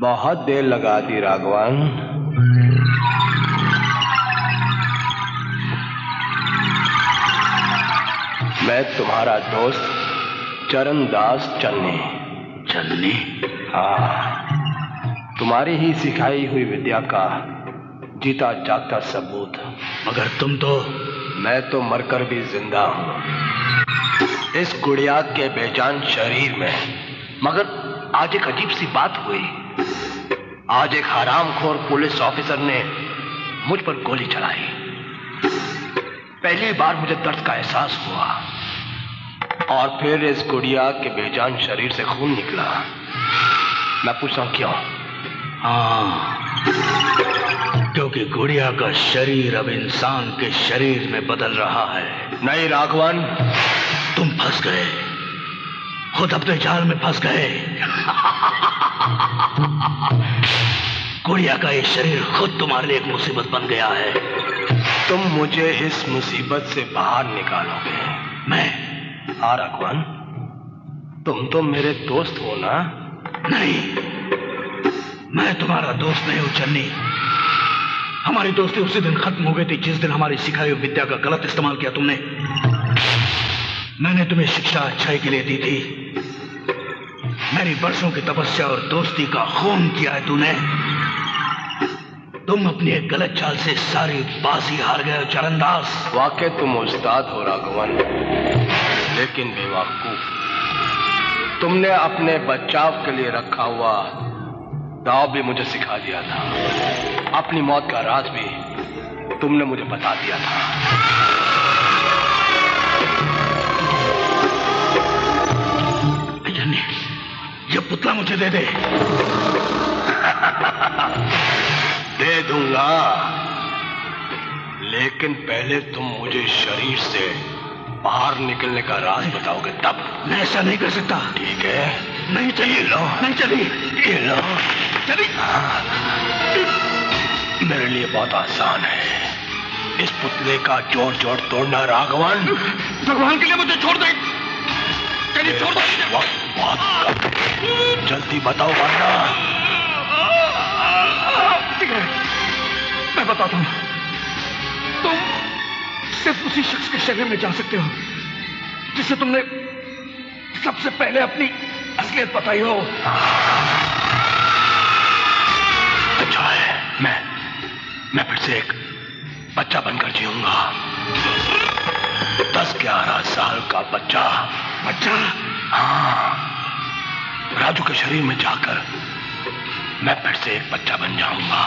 बहुत देर लगा दी राघवन। मैं तुम्हारा दोस्त चरणदास चन्नी हाँ, तुम्हारी ही सिखाई हुई विद्या का जीता जागता सबूत। मगर तुम तो मैं तो मरकर भी जिंदा हूँ इस गुड़िया के बेजान शरीर में। मगर आज एक अजीब सी बात हुई। आज एक हरामखोर पुलिस ऑफिसर ने मुझ पर गोली चलाई। पहली बार मुझे दर्द का एहसास हुआ और फिर इस गुड़िया के बेजान शरीर से खून निकला। मैं पूछता हूं क्यों? हाँ, क्योंकि गुड़िया का शरीर अब इंसान के शरीर में बदल रहा है। नहीं राघवन, तुम फंस गए, खुद अपने जाल में फंस गए। गुड़िया का ये शरीर खुद तुम्हारे लिए एक मुसीबत बन गया है। तुम मुझे इस मुसीबत से बाहर निकालोगे? मैं? हाँ राघवन, तुम तो मेरे दोस्त हो ना? नहीं, मैं तुम्हारा दोस्त नहीं हूं चन्नी। हमारी दोस्ती उसी दिन खत्म हो गई थी जिस दिन हमारी सिखाई हुई विद्या का गलत इस्तेमाल किया तुमने। मैंने तुम्हें शिक्षा अच्छाई के लिए दी थी। मेरी बरसों की तपस्या और दोस्ती का खून किया है तूने। तुम अपनी एक गलत चाल से सारी बाजी हार गए हो चरणदास। वाकई तुम उस्ताद हो राघवन, लेकिन बेवकूफ। तुमने अपने बचाव के लिए रखा हुआ दाव भी मुझे सिखा दिया था। अपनी मौत का राज भी तुमने मुझे बता दिया था। ये पुतला मुझे दे दे। दे दूंगा, लेकिन पहले तुम मुझे शरीर से बाहर निकलने का राज बताओगे तब। मैं ऐसा नहीं कर सकता। ठीक है, नहीं चाहिए। लो, नहीं चाहिए। ये लो, चलिए। मेरे लिए बहुत आसान है इस पुतले का जोड़ जोड़ तोड़ना राघवन। भगवान के लिए मुझे छोड़ दे। जल्दी बताओ वरना। मैं बताता हूं, तुम सिर्फ उसी शख्स के शरीर में जा सकते हो जिसे तुमने सबसे पहले अपनी असलियत बताई हो। अच्छा है, मैं फिर से एक बच्चा बनकर जीऊंगा। 10-11 साल का बच्चा हाँ, राजू के शरीर में जाकर मैं फिर से एक बच्चा बन जाऊंगा,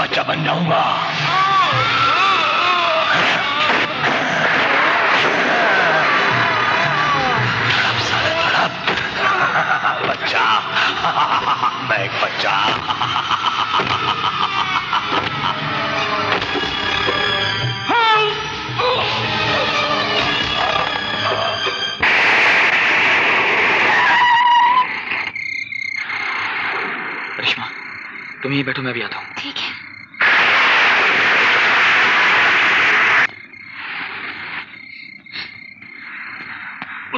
बच्चा बन जाऊंगा। बच्चा, मैं एक बच्चा। रेशमा, तुम यहीं बैठो, मैं भी आता हूँ। ठीक है।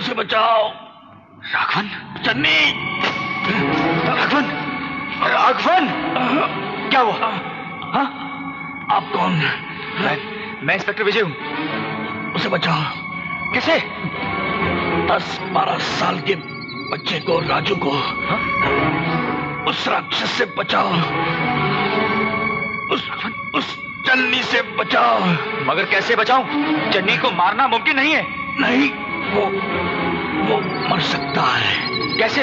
उसे बचाओ। राघवन, चन्नी, राघवन, राघवन, क्या हुआ? हाँ, आप कौन? मैं इंस्पेक्टर विजय हूँ। उसे बचाओ। कैसे? 10-12 साल के बच्चे को, राजू को, हा? उस राक्षस से बचाओ, उस चन्नी से बचाओ। मगर कैसे बचाऊं? चन्नी को मारना मुमकिन नहीं है। नहीं, वो मर सकता है। कैसे?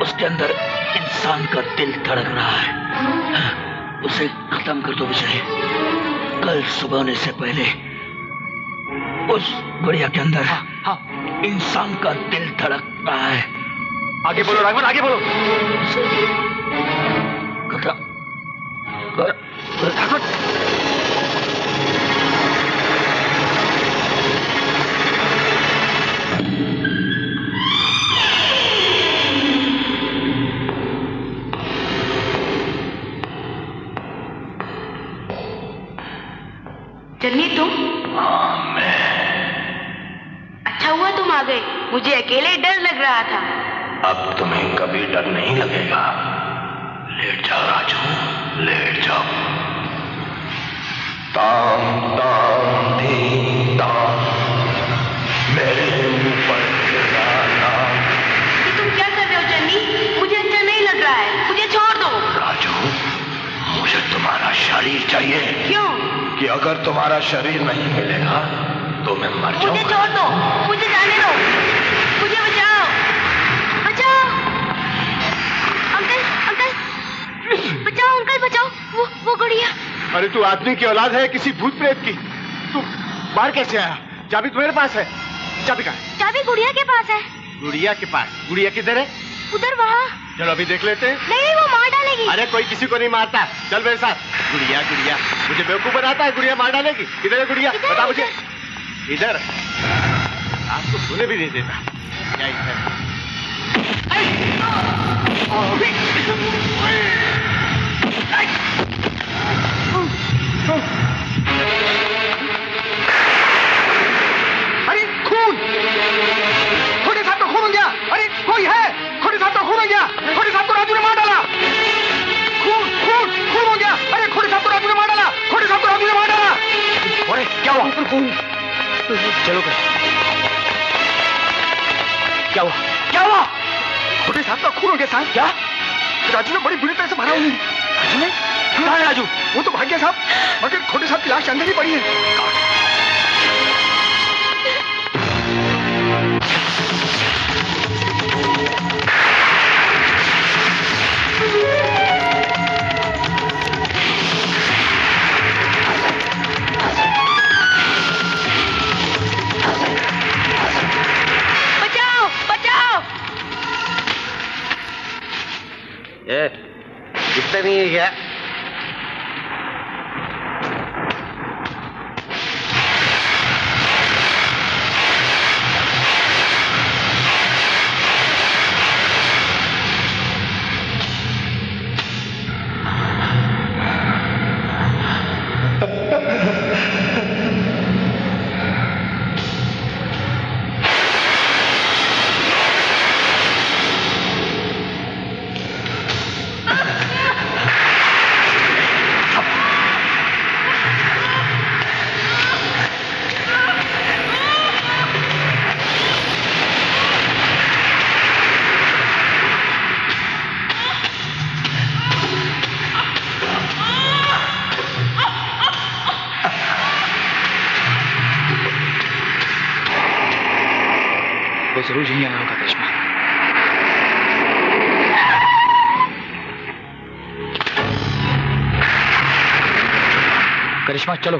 उसके अंदर इंसान का दिल धड़क रहा है। उसे खत्म कर दो विजय। कल सुबह होने से पहले उस गुड़िया के अंदर इंसान का दिल धड़क रहा है। आगे बोलो राघवन, आगे बोलो। चन्नी, तुम? अच्छा हुआ तुम आ गए, मुझे अकेले डर लग रहा था। अब तुम्हें कभी डर नहीं लगेगा। लेट जाओ राजू, लेट जाओ। ताम ताम धी ताम मेरे ऊपर तेरा नाम। तुम क्या कर रहे हो चन्नी? मुझे अच्छा नहीं लग रहा है, मुझे छोड़ दो। राजू, मुझे तुम्हारा शरीर चाहिए। क्यों? कि अगर तुम्हारा शरीर नहीं मिलेगा तो मैं मर जाऊंगा। मुझे छोड़ दो, मुझे जाने दो, मुझे बचाओ, बचाओ। अंकल, अंकल बचाओ, अंकल बचाओ। वो गुड़िया। अरे तू आदमी की औलाद है किसी भूत प्रेत की? तू बाहर कैसे आया? चाबी तुम्हारे पास है? चाबी कहाँ है? चाबी गुड़िया के पास है। गुड़िया के पास? गुड़िया किधर है? उधर, वहाँ। चलो अभी देख लेते हैं। नहीं, वो मार डालेगी। अरे कोई किसी को नहीं मारता, चल मेरे साथ। गुड़िया, गुड़िया मुझे बेवकूफ बनाता है। गुड़िया मार डालेगी। किधर है गुड़िया? बता मुझे। इधर। आपको सुने भी नहीं देता क्या? इधर। अरे खून, खोटे साहब तो खून हो गया। अरे कोई है? खोटे साहब तो खून हो गया। खोटे साहब को राजू ने मार डाला। खून, खून, खून हो गया। अरे खोटे साहब को राजू ने मार डाला। खोटे साहब को राजू ने मार डाला। अरे क्या हुआ? खून। चलो कर। क्या हुआ? क्या हुआ? खोटे साहब का खून हो गया साहब। क्या? राजू ने बड़ी बुरी तरह से मारा उन्हें। राजू ने? कहाँ है राजू? वो तो भाग गया साहब, मगर खोटे साहब की लाश अंदर ही पड़ी है। इतना नहीं है क्या? Virginia lang ka, Tishma. करिश्मा चलो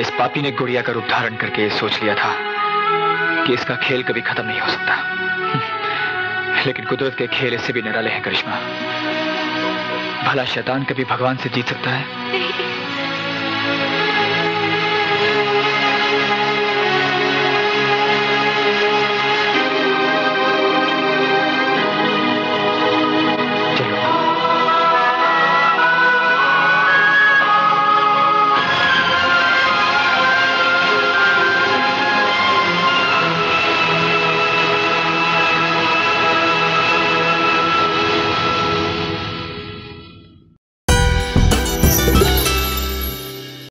इस पापी ने गुड़िया का रूप धारण करके ये सोच लिया था कि इसका खेल कभी खत्म नहीं हो सकता, लेकिन कुदरत के खेल इससे भी निराले हैं करिश्मा। भला शैतान कभी भगवान से जीत सकता है?